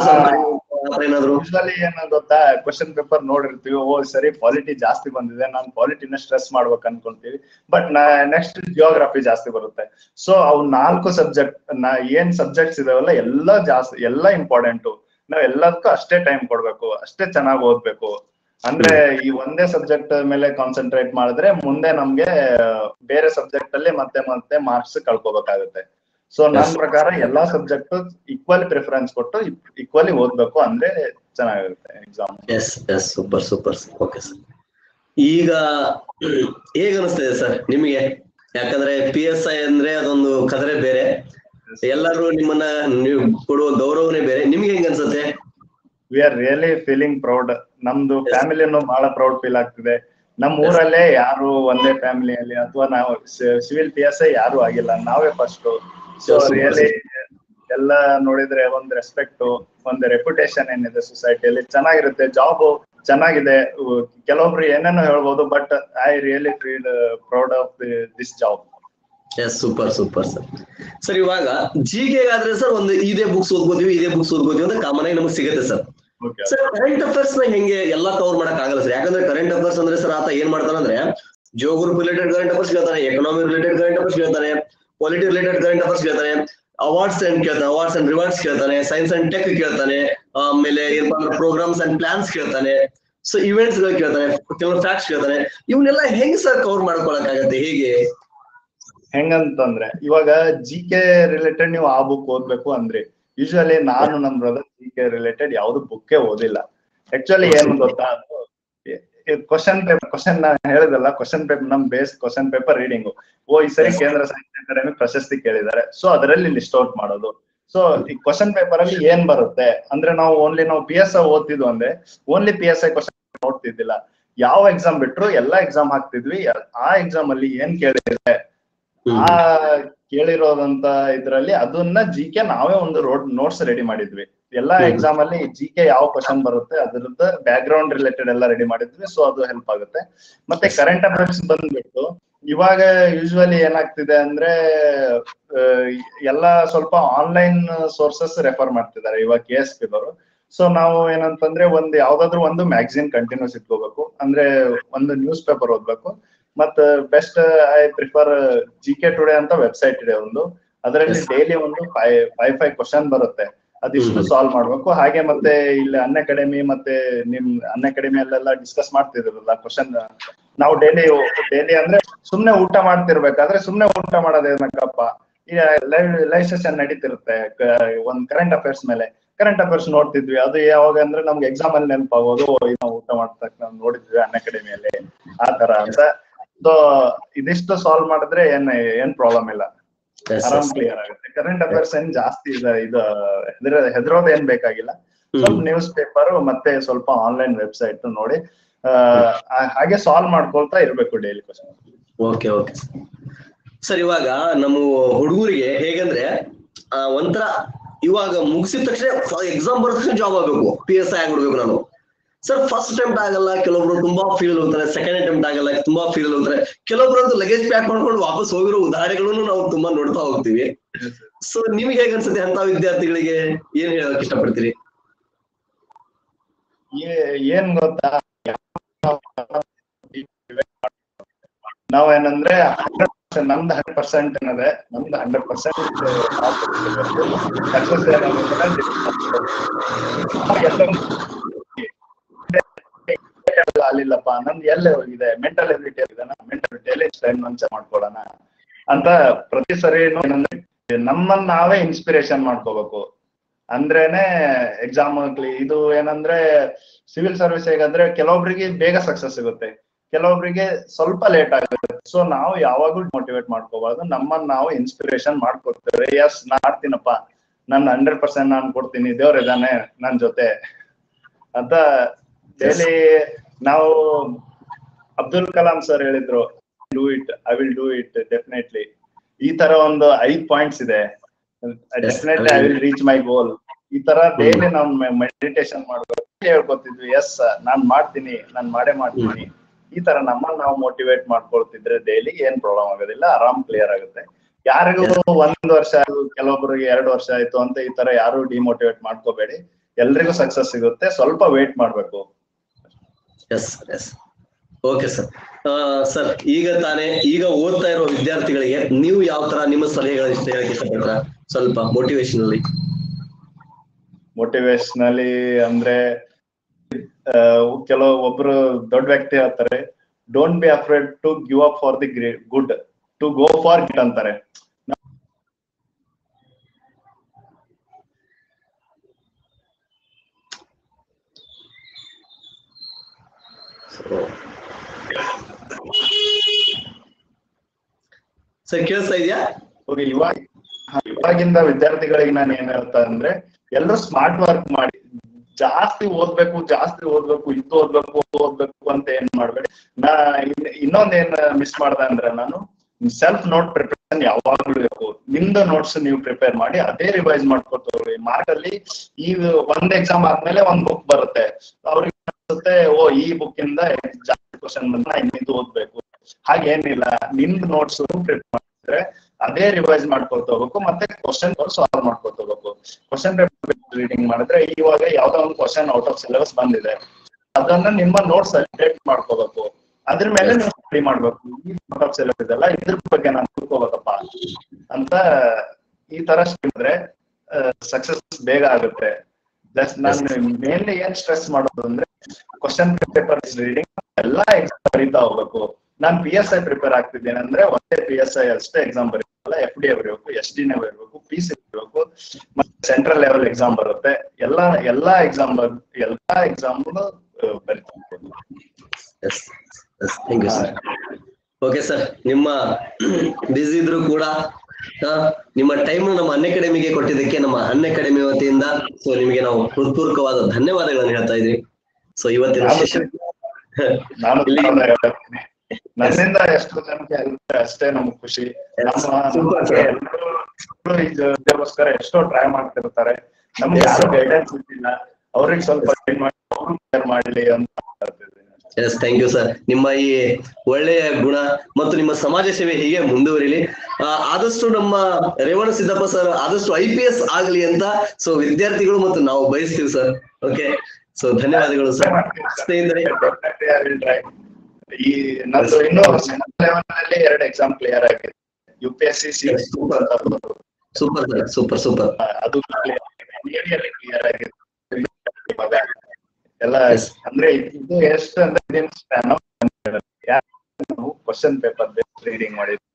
ಗೊತ್ತಾ, ಕ್ವಶನ್ ಪೇಪರ್ ನೋಡಿರ್ತೀವಿ, ಓ ಸರಿ ಪಾಲಿಟಿ ಜಾಸ್ತಿ ಬಂದಿದೆ, ನಾನು ಪಾಲಿಟಿನ ಸ್ಟ್ರೆಸ್ ಮಾಡ್ಬೇಕು ಅನ್ಕೊಂತೀವಿ, ಬಟ್ ನೆಕ್ಸ್ಟ್ ಜಿಯೋಗ್ರಫಿ ಜಾಸ್ತಿ ಬರುತ್ತೆ. ಸೊ ಅವ್ ನಾಲ್ಕು ಸಬ್ಜೆಕ್ಟ್ ನ ಏನ್ ಸಬ್ಜೆಕ್ಟ್ಸ್ ಇದಾವಲ್ಲ ಎಲ್ಲಾ ಜಾಸ್ತಿ ಎಲ್ಲಾ ಇಂಪಾರ್ಟೆಂಟು. ನಾವ್ ಎಲ್ಲದಕ್ಕೂ ಅಷ್ಟೇ ಟೈಮ್ ಕೊಡ್ಬೇಕು, ಅಷ್ಟೇ ಚೆನ್ನಾಗಿ ಓದ್ಬೇಕು. ಅಂದ್ರೆ ಈ ಒಂದೇ ಸಬ್ಜೆಕ್ಟ್ ಮೇಲೆ ಕಾನ್ಸಂಟ್ರೇಟ್ ಮಾಡಿದ್ರೆ ಮುಂದೆ ನಮ್ಗೆ ಬೇರೆ ಸಬ್ಜೆಕ್ಟ್ ಅಲ್ಲಿ ಮತ್ತೆ ಮತ್ತೆ ಮಾರ್ಕ್ಸ್ ಕಳ್ಕೋಬೇಕಾಗುತ್ತೆ. ಸೊ ನನ್ನ ಪ್ರಕಾರ ಎಲ್ಲಾ ಸಬ್ಜೆಕ್ಟ್ ಈಕ್ವಲ್ ಪ್ರಿಫರೆನ್ಸ್ ಕೊಟ್ಟು ಈಕ್ವಲಿ ಓದ್ಬೇಕು, ಅಂದ್ರೆ ಚೆನ್ನಾಗಿರುತ್ತೆ exam. Yes yes super super. Okay sir, ಈಗ ಹೇಗ ಅನಿಸ್ತಿದೆ ಸರ್ ನಿಮಗೆ? ಯಾಕಂದ್ರೆ ಪಿ ಎಸ್ ಐ ಅಂದ್ರೆ ಅದೊಂದು ಕದರೆ ಬೇರೆ, ಎಲ್ಲರೂ ನಿಮ್ಮನ್ನ ನೀವು ಕೊಡುವ ಗೌರವನೇ ಬೇರೆ. ನಿಮ್ಗೆ ಹೆಂಗ ಅನ್ಸುತ್ತೆ? We are really feeling proud. ನಮ್ದು ಫ್ಯಾಮಿಲಿಯನ್ನು ಬಹಳ ಪ್ರೌಡ್ ಫೀಲ್ ಆಗ್ತಿದೆ. ನಮ್ ಊರಲ್ಲೇ ಯಾರು ಒಂದೇ ಫ್ಯಾಮಿಲಿಯಲ್ಲಿ ಅಥವಾ ನಾವು ಸಿವಿಲ್ ಪಿ ಎಸ್ ಐ ಯಾರು ಆಗಿಲ್ಲ, ನಾವೇ ಫಸ್ಟ್. ಸೊ ರಿಯಲಿ ಎಲ್ಲ ನೋಡಿದ್ರೆ ಒಂದ್ ರೆಸ್ಪೆಕ್ಟ್, ಒಂದ್ ರೆಪ್ಯುಟೇಷನ್ ಏನಿದೆ ಸೊಸೈಟಿಯಲ್ಲಿ ಚೆನ್ನಾಗಿರುತ್ತೆ. ಜಾಬ್ ಚೆನ್ನಾಗಿದೆ, ಕೆಲವೊಬ್ರು ಏನೇನೋ ಹೇಳ್ಬೋದು, but I really feel proud of this job. Yes super super sir. Sir ಇವಾಗ ಜಿಕೆ ಆದ್ರೆ ಸರ್ ಒಂದು ಇದೇ ಬುಕ್ಸ್ ಓದ್ಕೋತೀವಿ ಇದೇ ಬುಕ್ಸ್ ಓದ್ಕೋತೀವಿ ಅಂತ ಕಾಮನ್ ಆಗಿ ನಮಗೆ ಸಿಗುತ್ತೆ ಸರ್. ಸರ್ ಕರೆಂಟ್ ಅಫೇರ್ಸ್ ನ ಹೆಂಗೆ ಎಲ್ಲಾ ಕವರ್ ಮಾಡಕ್ ಆಗಲ್ಲ ಸರ್, ಯಾಕಂದ್ರೆ ಕರೆಂಟ್ ಅಫೇರ್ಸ್ ಅಂದ್ರೆ ಸರ್ ಆತ ಏನ್ ಮಾಡ್ತಾನಂದ್ರೆ ಜೋಗ್ರಫಿ ರಿಲೇಟೆಡ್ ಕರೆಂಟ್ ಅಫೇರ್ಸ್ ಕೇಳ್ತಾನೆ, ಎಕನಾಮಿ ರಿಲೇಟೆಡ್ ಕರೆಂಟ್ ಅಫೇರ್ಸ್ ಕೇಳ್ತಾನೆ, ಪಾಲಿಟಿ ರಿಲೇಟೆಡ್ ಕರೆಂಟ್ ಅಫೇರ್ಸ್ ಕೇಳ್ತಾನೆ, ಅವಾರ್ಡ್ಸ್ ಅಂಡ್ ಕೇಳ್ತಾನೆ ಅವಾರ್ಡ್ಸ್ ಅಂಡ್ ರಿವಾರ್ಡ್ಸ್ ಕೇಳ್ತಾನೆ, ಸೈನ್ಸ್ ಅಂಡ್ ಟೆಕ್ ಕೇಳ್ತಾನೆ, ಆಮೇಲೆ ಪ್ರೋಗ್ರಾಮ್ಸ್ ಅಂಡ್ ಪ್ಲಾನ್ಸ್ ಕೇಳ್ತಾನೆ, ಸೊ ಇವೆಂಟ್ಸ್ ಗಳು ಕೇಳ್ತಾನೆ, ಕೆಲವು ಫ್ಯಾಕ್ಟ್ಸ್ ಕೇಳ್ತಾನೆ. ಇವನ್ನೆಲ್ಲ ಹೆಂಗ್ ಸರ್ ಕವರ್ ಮಾಡ್ಕೊಳಕ್ ಆಗತ್ತೆ, ಹೇಗೆ? ಹೆಂಗಂತಂದ್ರೆ ಇವಾಗ ಜಿ ಕೆ ರಿಲೇಟೆಡ್ ನೀವು ಆ ಬುಕ್ ಓದ್ಬೇಕು ಅಂದ್ರೆ ಯೂಶುವಲಿ ನಾನು ನಮ್ ಬ್ರದರ್ ಜಿ ಕೆ ರಿಲೇಟೆಡ್ ಯಾವ್ದು ಬುಕ್ಕೇ ಓದಿಲ್ಲ. ಆಕ್ಚುಲಿ ಏನು ಗೊತ್ತಾ, ಕ್ವಶನ್ ಪೇಪರ್ ಕ್ವಶನ್ ನಾನು ಹೇಳಿದಲ್ಲ, ಕ್ವಶನ್ ಪೇಪರ್ ನಮ್ ಬೇಸ್ ಕ್ವಶನ್ ಪೇಪರ್ ರೀಡಿಂಗು. ಓ ಈ ಸರಿ ಕೇಂದ್ರ ಸಾಹಿತ್ಯ ಅಕಾಡೆಮಿ ಪ್ರಶಸ್ತಿ ಕೇಳಿದ್ದಾರೆ, ಸೊ ಅದರಲ್ಲಿ ಲಿಸ್ಟ್ ಔಟ್ ಮಾಡೋದು. ಸೊ ಈ ಕ್ವಶನ್ ಪೇಪರ್ ಅಲ್ಲಿ ಏನ್ ಬರುತ್ತೆ ಅಂದ್ರೆ ನಾವು ಓನ್ಲಿ ನಾವು ಪಿ ಎಸ್ ಐ ಓದ್ತಿದ್ವು ಅಂದ್ರೆ only P S I question ಓದ್ತಿದ್ದಿಲ್ಲ, ಯಾವ ಎಕ್ಸಾಮ್ ಬಿಟ್ರು ಎಲ್ಲಾ ಎಕ್ಸಾಮ್ ಹಾಕ್ತಿದ್ವಿ. ಆ ಎಕ್ಸಾಮ್ ಅಲ್ಲಿ ಏನ್ ಕೇಳಿದ್ರೆ ಆ ಕೇಳಿರೋದಂತ ಇದ್ರಲ್ಲಿ ಅದನ್ನ ಜಿ ಕೆ ನಾವೇ ಒಂದು ರೋಡ್ ನೋಟ್ಸ್ ರೆಡಿ ಮಾಡಿದ್ವಿ. ಎಲ್ಲಾ ಎಕ್ಸಾಮ್ ಅಲ್ಲಿ ಜಿ ಕೆ ಯಾವ ಕ್ವಶನ್ ಬರುತ್ತೆ ಅದ್ರದ್ದು ಬ್ಯಾಕ್ ಗ್ರೌಂಡ್ ರಿಲೇಟೆಡ್ ಎಲ್ಲ ರೆಡಿ ಮಾಡಿದ್ವಿ. ಸೊ ಅದು ಹೆಲ್ಪ್ ಆಗುತ್ತೆ. ಮತ್ತೆ ಕರೆಂಟ್ ಅಫೇರ್ಸ್ ಬಂದ್ಬಿಟ್ಟು ಇವಾಗ ಯೂಶುವಲಿ ಏನಾಗ್ತಿದೆ ಅಂದ್ರೆ ಎಲ್ಲಾ ಸ್ವಲ್ಪ ಆನ್ಲೈನ್ ಸೋರ್ಸಸ್ ರೆಫರ್ ಮಾಡ್ತಿದ್ದಾರೆ ಇವಾಗ ಕೆ ಎಸ್ ಪಿ ದವರು. ಸೊ ನಾವು ಏನಂತಂದ್ರೆ ಒಂದ್ ಯಾವ್ದಾದ್ರು ಒಂದು ಮ್ಯಾಗಝಿನ್ ಕಂಟಿನ್ಯೂಸ್ ಇಟ್ಕೋಬೇಕು, ಅಂದ್ರೆ ಒಂದು ನ್ಯೂಸ್ ಪೇಪರ್ ಓದ್ಬೇಕು. ಮತ್ best I prefer G K today ಅಂತ ವೆಬ್ಸೈಟ್ ಇದೆ ಒಂದು, ಅದರಲ್ಲಿ ಡೈಲಿ ಒಂದು ಫೈವ್ ಫೈವ್ ಫೈವ್ ಕ್ವಶನ್ ಬರುತ್ತೆ, ಅದಿಷ್ಟು ಸಾಲ್ವ್ ಮಾಡ್ಬೇಕು. ಹಾಗೆ ಮತ್ತೆ ಇಲ್ಲಿ ಅನ್ಅಕಾಡೆಮಿ ಮತ್ತೆ ನಿಮ್ ಅನ್ಅಕಾಡೆಮಿಯಲ್ಲೆಲ್ಲ ಡಿಸ್ಕಸ್ ಮಾಡ್ತಿದ್ರಲ್ಲ ಕ್ವಶನ್, ನಾವು ಡೈಲಿ ಡೈಲಿ ಅಂದ್ರೆ ಸುಮ್ನೆ ಊಟ ಮಾಡ್ತಿರ್ಬೇಕಾದ್ರೆ ಸುಮ್ನೆ ಊಟ ಮಾಡೋದೇನಕ್ಕಪ್ಪ, ಲೈವ್ ಲೈವ್ ಸೆಷನ್ ನಡೀತಿರುತ್ತೆ ಒಂದ್ ಕರೆಂಟ್ ಅಫೇರ್ಸ್ ಮೇಲೆ, ಕರೆಂಟ್ ಅಫೇರ್ಸ್ ನೋಡ್ತಿದ್ವಿ. ಅದು ಯಾವಾಗ ಅಂದ್ರೆ ನಮ್ಗೆ ಎಕ್ಸಾಮ್ ಅಲ್ಲಿ ನೆನಪಾಗೋದು, ನಾವು ಊಟ ಮಾಡ್ತಕ್ಕ ನಾವು ನೋಡಿದ್ವಿ ಅನ್ಅಕಾಡೆಮಿಯಲ್ಲಿ ಆ ತರ ಅಂತ. ಸೊ ಇದಿಷ್ಟು ಸಾಲ್ವ್ ಮಾಡಿದ್ರೆ ಏನ್ ಏನ್ ಪ್ರಾಬ್ಲಮ್ ಇಲ್ಲ, ಆರಾಮ್ ಕ್ಲಿಯರ್ ಆಗುತ್ತೆ. ಕರೆಂಟ್ ಅಫೇರ್ಸ್ ಏನ್ ಜಾಸ್ತಿ ಇದು ಹೆದರೋದು ಏನ್ ಬೇಕಾಗಿಲ್ಲ. ಸ್ವಲ್ಪ ನ್ಯೂಸ್ ಪೇಪರ್ ಮತ್ತೆ ಸ್ವಲ್ಪ ಆನ್ಲೈನ್ ವೆಬ್ಸೈಟ್ ನೋಡಿ ಹಾಗೆ ಸಾಲ್ವ್ ಮಾಡ್ಕೊಳ್ತಾ ಇರ್ಬೇಕು daily question. Okay okay sir, ಇವಾಗ ನಮ್ಮ ಹುಡುಗರಿಗೆ ಹೇಗಂದ್ರೆ ಒಂಥರ ಇವಾಗ ಮುಗಿಸಿದ ತಕ್ಷಣ ಎಕ್ಸಾಮ್ ಬರೋ ತಕ್ಷಣ ಜಾಬ್ ಆಗ್ಬೇಕು, ಪಿ ಎಸ್ ಐ ಆಗ್ಬಿಡ್ಬೇಕು ನಾನು ಸರ್. ಫಸ್ಟ್ ಅಟೆಂಪ್ಟ್ ಆಗಲ್ಲ, ಕೆಲವೊಬ್ರು ತುಂಬಾ ಫೀಲ್ ಹೋಗ್ತಾರೆ, ಸೆಕೆಂಡ್ ಅಟೆಂಪ್ಟ್ ಆಗಲ್ಲ ತುಂಬಾ ಫೀಲ್ ಹೋಗ್ತಾರೆ, ಕೆಲವೊಬ್ರು ಅದು ಲಗೇಜ್ ಪ್ಯಾಕ್ ಮಾಡ್ಕೊಂಡು ವಾಪಸ್ ಹೋಗಿರೋ ಉದಾಹರಣೆಗಳನ್ನು ನಾವು ತುಂಬಾ ನೋಡ್ತಾ ಹೋಗ್ತೀವಿ. ಸೊ ನಿಮ್ಗೆ ಹೇಗ ಅನ್ಸುತ್ತೆ, ಅಂತ ವಿದ್ಯಾರ್ಥಿಗಳಿಗೆ ಏನ್ ಹೇಳಕ್ ಇಷ್ಟಪಡ್ತೀರಿ? ಏನ್ ಗೊತ್ತಾ, ನಾವೇನಂದ್ರೆ ನಮ್ದು ಹಂಡ್ರೆಡ್ ಪರ್ಸೆಂಟ್ ಏನದೆ ನಮ್ದು ಹಂಡ್ರೆಡ್ ಪರ್ಸೆಂಟ್ ಆಗ್ಲಿಲ್ಲಪ್ಪ ನಮ್ದು ಎಲ್ಲೇ ಹೋಗಿದೆ ಮೆಂಟಲ್ ಎಬಿಲಿಟಿ ಆಗಿದೆ, ಮೆಂಟಲ್ ಎಬಿಲಿಟಿ ಮಾಡ್ಕೊಡೋಣ ಅಂತ ಪ್ರತಿ ಸರಿ ನಮ್ಮನ್ನ ನಾವೇ ಇನ್ಸ್ಪಿರೇಷನ್ ಮಾಡ್ಕೋಬೇಕು. ಅಂದ್ರೇನೆ ಎಕ್ಸಾಮ್ ಆಗ್ಲಿ, ಇದು ಏನಂದ್ರೆ ಸಿವಿಲ್ ಸರ್ವಿಸ್ ಹೇಗಂದ್ರೆ ಕೆಲವೊಬ್ರಿಗೆ ಬೇಗ ಸಕ್ಸಸ್ ಸಿಗುತ್ತೆ, ಕೆಲವೊಬ್ರಿಗೆ ಸ್ವಲ್ಪ ಲೇಟ್ ಆಗುತ್ತೆ. ಸೊ ನಾವು ಯಾವಾಗೂ ಮೋಟಿವೇಟ್ ಮಾಡ್ಕೋಬಾರ್ದು, ನಮ್ಮನ್ನ ನಾವು ಇನ್ಸ್ಪಿರೇಷನ್ ಮಾಡ್ಕೊಡ್ತೇವೆ. ಎಸ್ ನಾ ಆಡ್ತೀನಪ್ಪ, ನಾನು ಹಂಡ್ರೆಡ್ ಪರ್ಸೆಂಟ್ ನಾನು ಕೊಡ್ತೀನಿ, ದೇವ್ರ ಇದಾನೆ ನನ್ ಜೊತೆ ಅಂತ. ಡೈಲಿ ನಾವು ಅಬ್ದುಲ್ ಕಲಾಂ ಸರ್ ಹೇಳಿದ್ರು, do it I will do it definitely. ಈ ತರ ಒಂದು ಐದು ಪಾಯಿಂಟ್ಸ್ ಇದೆ, definitely I will reach my goal ಈ ತರ ಡೈಲಿ ನಾವು ಮೆಡಿಟೇಷನ್ ಮಾಡ್ಬೇಕು ಹೇಳ್ಕೊತಿದ್ವಿ. ಎಸ್ ನಾನ್ ಮಾಡ್ತೀನಿ, ನಾನ್ ಮಾಡೇ ಮಾಡ್ತೀನಿ. ಈ ತರ ನಮ್ಮನ್ನ ನಾವು ಮೋಟಿವೇಟ್ ಮಾಡ್ಕೊಳ್ತಿದ್ರೆ ಡೈಲಿ ಏನ್ ಪ್ರಾಬ್ಲಮ್ ಆಗೋದಿಲ್ಲ, ಆರಾಮ್ ಕ್ಲಿಯರ್ ಆಗುತ್ತೆ. ಯಾರಿಗೂ ಒಂದ್ ವರ್ಷ ಆಯ್ತು, ಕೆಲವೊಬ್ಬರಿಗೆ ಎರಡು ವರ್ಷ ಆಯ್ತು ಅಂತ ಈ ತರ ಯಾರು ಡಿಮೋಟಿವೇಟ್ ಮಾಡ್ಕೋಬೇಡಿ. ಎಲ್ರಿಗೂ ಸಕ್ಸಸ್ ಸಿಗುತ್ತೆ, ಸ್ವಲ್ಪ ವೇಟ್ ಮಾಡ್ಬೇಕು. Yes yes okay sir. Sir ಈಗ ತಾನೇ ಈಗ ಓದ್ತಾ ಇರೋ ವಿದ್ಯಾರ್ಥಿಗಳಿಗೆ ನೀವು ಯಾವ ತರ ನಿಮ್ಮ ಸಲಹೆಗಳನ್ನ ಹೇಳಕ್ಕೆ ಇಷ್ಟಪಡ್ತೀರಾ ಸ್ವಲ್ಪ ಮೋಟಿವೇಶನಲ್ಲಿ? ಮೋಟಿವೇಶನಲ್ಲಿ ಅಂದ್ರೆ ಕೆಲವು ಒಬ್ರು ದೊಡ್ಡ ವ್ಯಕ್ತಿ ಹೇಳ್ತಾರೆ, don't be afraid to give up for the good, to go for ಗಿಟ್ ಅಂತಾರೆ. ಸರ್ ಕೇಳಿಸ್ತಾ ಇದೆಯಾ? ಇವಾಗ ಇವಾಗಿಂದ ವಿದ್ಯಾರ್ಥಿಗಳಿಗೆ ನಾನು ಏನ್ ಹೇಳ್ತಾ ಅಂದ್ರೆ, ಎಲ್ಲರೂ ಸ್ಮಾರ್ಟ್ ವರ್ಕ್ ಮಾಡಿ. ಜಾಸ್ತಿ ಓದ್ಬೇಕು ಜಾಸ್ತಿ ಓದ್ಬೇಕು ಇದು ಓದ್ಬೇಕು ಓದ್ಬೇಕು ಅಂತ ಏನ್ ಮಾಡ್ಬೇಡಿ. ನಾ ಇನ್ನೊಂದೇನ್ ಮಿಸ್ ಮಾಡ್ದ ಅಂದ್ರೆ, ನಾನು ಸೆಲ್ಫ್ ನೋಟ್ ಪ್ರಿಪರೇಷನ್ ಯಾವಾಗ್ಲೂ ಬೇಕು. ನಿಮ್ದು ನೋಟ್ಸ್ ನೀವು ಪ್ರಿಪೇರ್ ಮಾಡಿ, ಅದೇ ರಿವೈಸ್ ಮಾಡ್ಕೊತೀವಿ. ಮಾರ್ಕ್ ಅಲ್ಲಿ ಈ ಒಂದ್ ಎಕ್ಸಾಮ್ ಆದ್ಮೇಲೆ ಒಂದ್ ಬುಕ್ ಬರುತ್ತೆ, ಅವ್ರಿಗೆ ಅನ್ಸುತ್ತೆ ಓ ಈ ಬುಕ್ ಇಂದ ಜಾಸ್ತಿ ಕ್ವಶನ್ ಬಂದ್ರೆ ಇನ್ನಿದು ಓದ್ಬೇಕು. ಹಾಗೇನಿಲ್ಲ, ನಿಮ್ದು ನೋಟ್ಸ್ ಪ್ರಿಪೇರ್ ಮಾಡಿದ್ರೆ ಅದೇ ರಿವೈಸ್ ಮಾಡ್ಕೊತ ಹೋಗ್ಬೇಕು, ಮತ್ತೆ ಕ್ವಶನ್ ಸಾಲ್ವ್ ಮಾಡ್ಕೊತ ಹೋಗ್ಬೇಕು. ಕ್ವಶನ್ ಪೇಪರ್ ರೀಡಿಂಗ್ ಮಾಡಿದ್ರೆ ಇವಾಗ ಯಾವ್ದೋ ಒಂದು ಕ್ವಶನ್ ಔಟ್ ಆಫ್ ಸಿಲೆಬಸ್ ಬಂದಿದೆ, ಅದನ್ನ ನಿಮ್ಮ ನೋಟ್ಸ್ ಅಪ್ಡೇಟ್ ಮಾಡ್ಕೋಬೇಕು. ಅದ್ರ ಮೇಲೆ ನೀವು ಸ್ಟಡಿ ಮಾಡ್ಬೇಕು. ಈ ಔಟ್ ಆಫ್ ಸಿಲೆಬಸ್ ಇದೆಲ್ಲ, ಇದ್ರ ಬಗ್ಗೆ ನಾನು ತಿಳ್ಕೋಬೇಕಪ್ಪ ಅಂತ ಈ ತರ ಸ್ಟಿದ್ರೆ ಸಕ್ಸಸ್ ಬೇಗ ಆಗುತ್ತೆ. ಪ್ಲಸ್ ನಾನು ಮೇನ್ಲಿ ಏನ್ ಸ್ಟ್ರೆಸ್ ಮಾಡೋದು ಅಂದ್ರೆ, ಕ್ವಶನ್ ಪೇಪರ್ ರೀಡಿಂಗ್ ಎಲ್ಲಾ ಎಕ್ಸಾಮ್ ಬರೀತಾ ಹೋಗ್ಬೇಕು. ನಾನ್ ಪಿ ಎಸ್ ಐ ಪ್ರಿಪೇರ್ ಆಗ್ತಿದ್ದೇನೆ ಅಂದ್ರೆ ಒಂದೇ ಪಿ ಎಸ್ ಐ ಅಷ್ಟೇ ಎಕ್ಸಾಮ್ ಬರೀತಲ್ಲ, ಎಫ್ ಡಿ ಬರೀಬೇಕು, ಎಸ್ ಡಿ ಬರೀಬೇಕು, ಪಿ ಸಿ ಬರೀಬೇಕು, ಮತ್ತೆ ಸೆಂಟ್ರಲ್ ಲೆವೆಲ್ ಎಕ್ಸಾಮ್ ಬರುತ್ತೆ. ಎಲ್ಲಾ ಎಲ್ಲಾ ಎಕ್ಸಾಮ್ ಎಲ್ಲಾ ಎಕ್ಸಾಮ್ ಬರೀತಾರೆ. ಸರ್ ನಿಮ್ಮ ಬಿಸಿ ಇದ್ರು ಕೂಡ ನಿಮ್ಮ ಟೈಮ್ ನಮ್ಮ ಅನ್ಅಕಾಡೆಮಿಗೆ ಕೊಟ್ಟಿದ್ದಕ್ಕೆ ನಮ್ಮ ಅನ್ಅಕಾಡೆಮಿ ವತಿಯಿಂದ ಸೊ ನಿಮಗೆ ನಾವು ಹೃತ್ಪೂರ್ವಕವಾದ ಧನ್ಯವಾದಗಳನ್ನು ಹೇಳ್ತಾ ಇದ್ವಿ. ಸೊ ಇವತ್ತಿನ ನನ್ನಿಂದ ಎಷ್ಟು ಜನಕ್ಕೆ ಆಗುತ್ತೆ ಅಷ್ಟೇ ನಮ್ಗೆ ಖುಷಿ. ನಮ್ಮಗೋಸ್ಕರ ಎಷ್ಟೋ ಟ್ರೈ ಮಾಡ್ತಿರ್ತಾರೆ, ನಮ್ಗೆ ಯಾರು ಗೈಡೆನ್ಸ್ ಇದ್ದಿಲ್ಲ, ಅವ್ರಿಗೆ ಸ್ವಲ್ಪ ಗೈಡ್ ಮಾಡಿ ಅವರು ಕೇರ್ ಮಾಡ್ಲಿ ಅಂತ. ಎಸ್ ಥ್ಯಾಂಕ್ ಯು ಸರ್, ನಿಮ್ಮ ಈ ಒಳ್ಳೆಯ ಗುಣ ಮತ್ತು ನಿಮ್ಮ ಸಮಾಜ ಸೇವೆ ಹೀಗೆ ಮುಂದುವರಿಲಿ. ಆದಷ್ಟು ನಮ್ಮ ರೇವಣ ಸಿದ್ದಪ್ಪ ಸರ್ ಆದಷ್ಟು ಐ ಪಿ ಎಸ್ ಆಗ್ಲಿ ಅಂತ ಸೊ ವಿದ್ಯಾರ್ಥಿಗಳು ಮತ್ತು ನಾವು ಬಯಸ್ತೀವಿ ಸರ್. ಓಕೆ ಸೊ ಧನ್ಯವಾದಗಳು ಸರ್. ಸ್ನೇಹಿತರೆ, ಈ ನಂದು ಇನ್ನೂ ಸೆಂಟ್ರಲ್ ಲೆವೆಲ್ ನಲ್ಲಿ ಎರಡು ಎಕ್ಸಾಮ್ ಕ್ಲಿಯರ್ ಆಗಿದೆ, U P S C super super super super ಅದು ಕ್ಲಿಯರ್ ಆಗಿದೆ ಎಲ್ಲ. ಅಂದ್ರೆ ಇದು ಎಷ್ಟು ಅಂದ್ರೆ ಕ್ವಶನ್ ಪೇಪರ್ ಬೇಸ್ ರೀಡಿಂಗ್ ಮಾಡಿದ್ವಿ.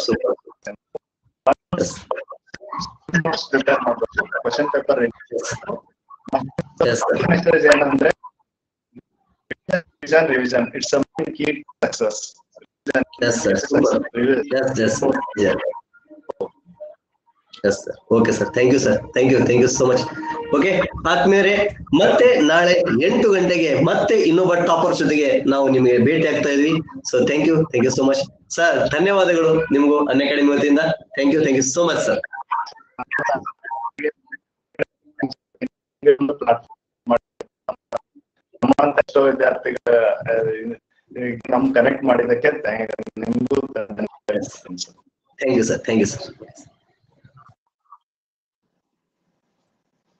ಕ್ವಶನ್ ಪೇಪರ್ ಮೆಸೇಜ್ ಏನಂದ್ರೆ revision revision it's something key to success. Yes sir, yes yes yeah yes sir. Okay sir, thank you sir, thank you thank you so much. Okay ಆತ್ಮೀಯರೇ, ಮತ್ತೆ ನಾಳೆ ಎಂಟು ಗಂಟೆಗೆ ಮತ್ತೆ ಇನ್ನೊಬ್ಬ topper ಜೊತೆಗೆ ನಾವು ನಿಮಗೆ ಭೇಟಿ ಆಗ್ತಾ ಇದ್ವಿ. So thank you thank you so much sir. ಧನ್ಯವಾದಗಳು ನಿಮಗೂ ಅನ್ಅಕಾಡೆಮಿ ವತಿಯಿಂದ. thank you thank you so much sir. ನಮ್ಮಂತಷ್ಟು ವಿದ್ಯಾರ್ಥಿಗಳ ನಮ್ ಕನೆಕ್ಟ್ ಮಾಡಿದಕ್ಕೆ thank you sir, thank you sir.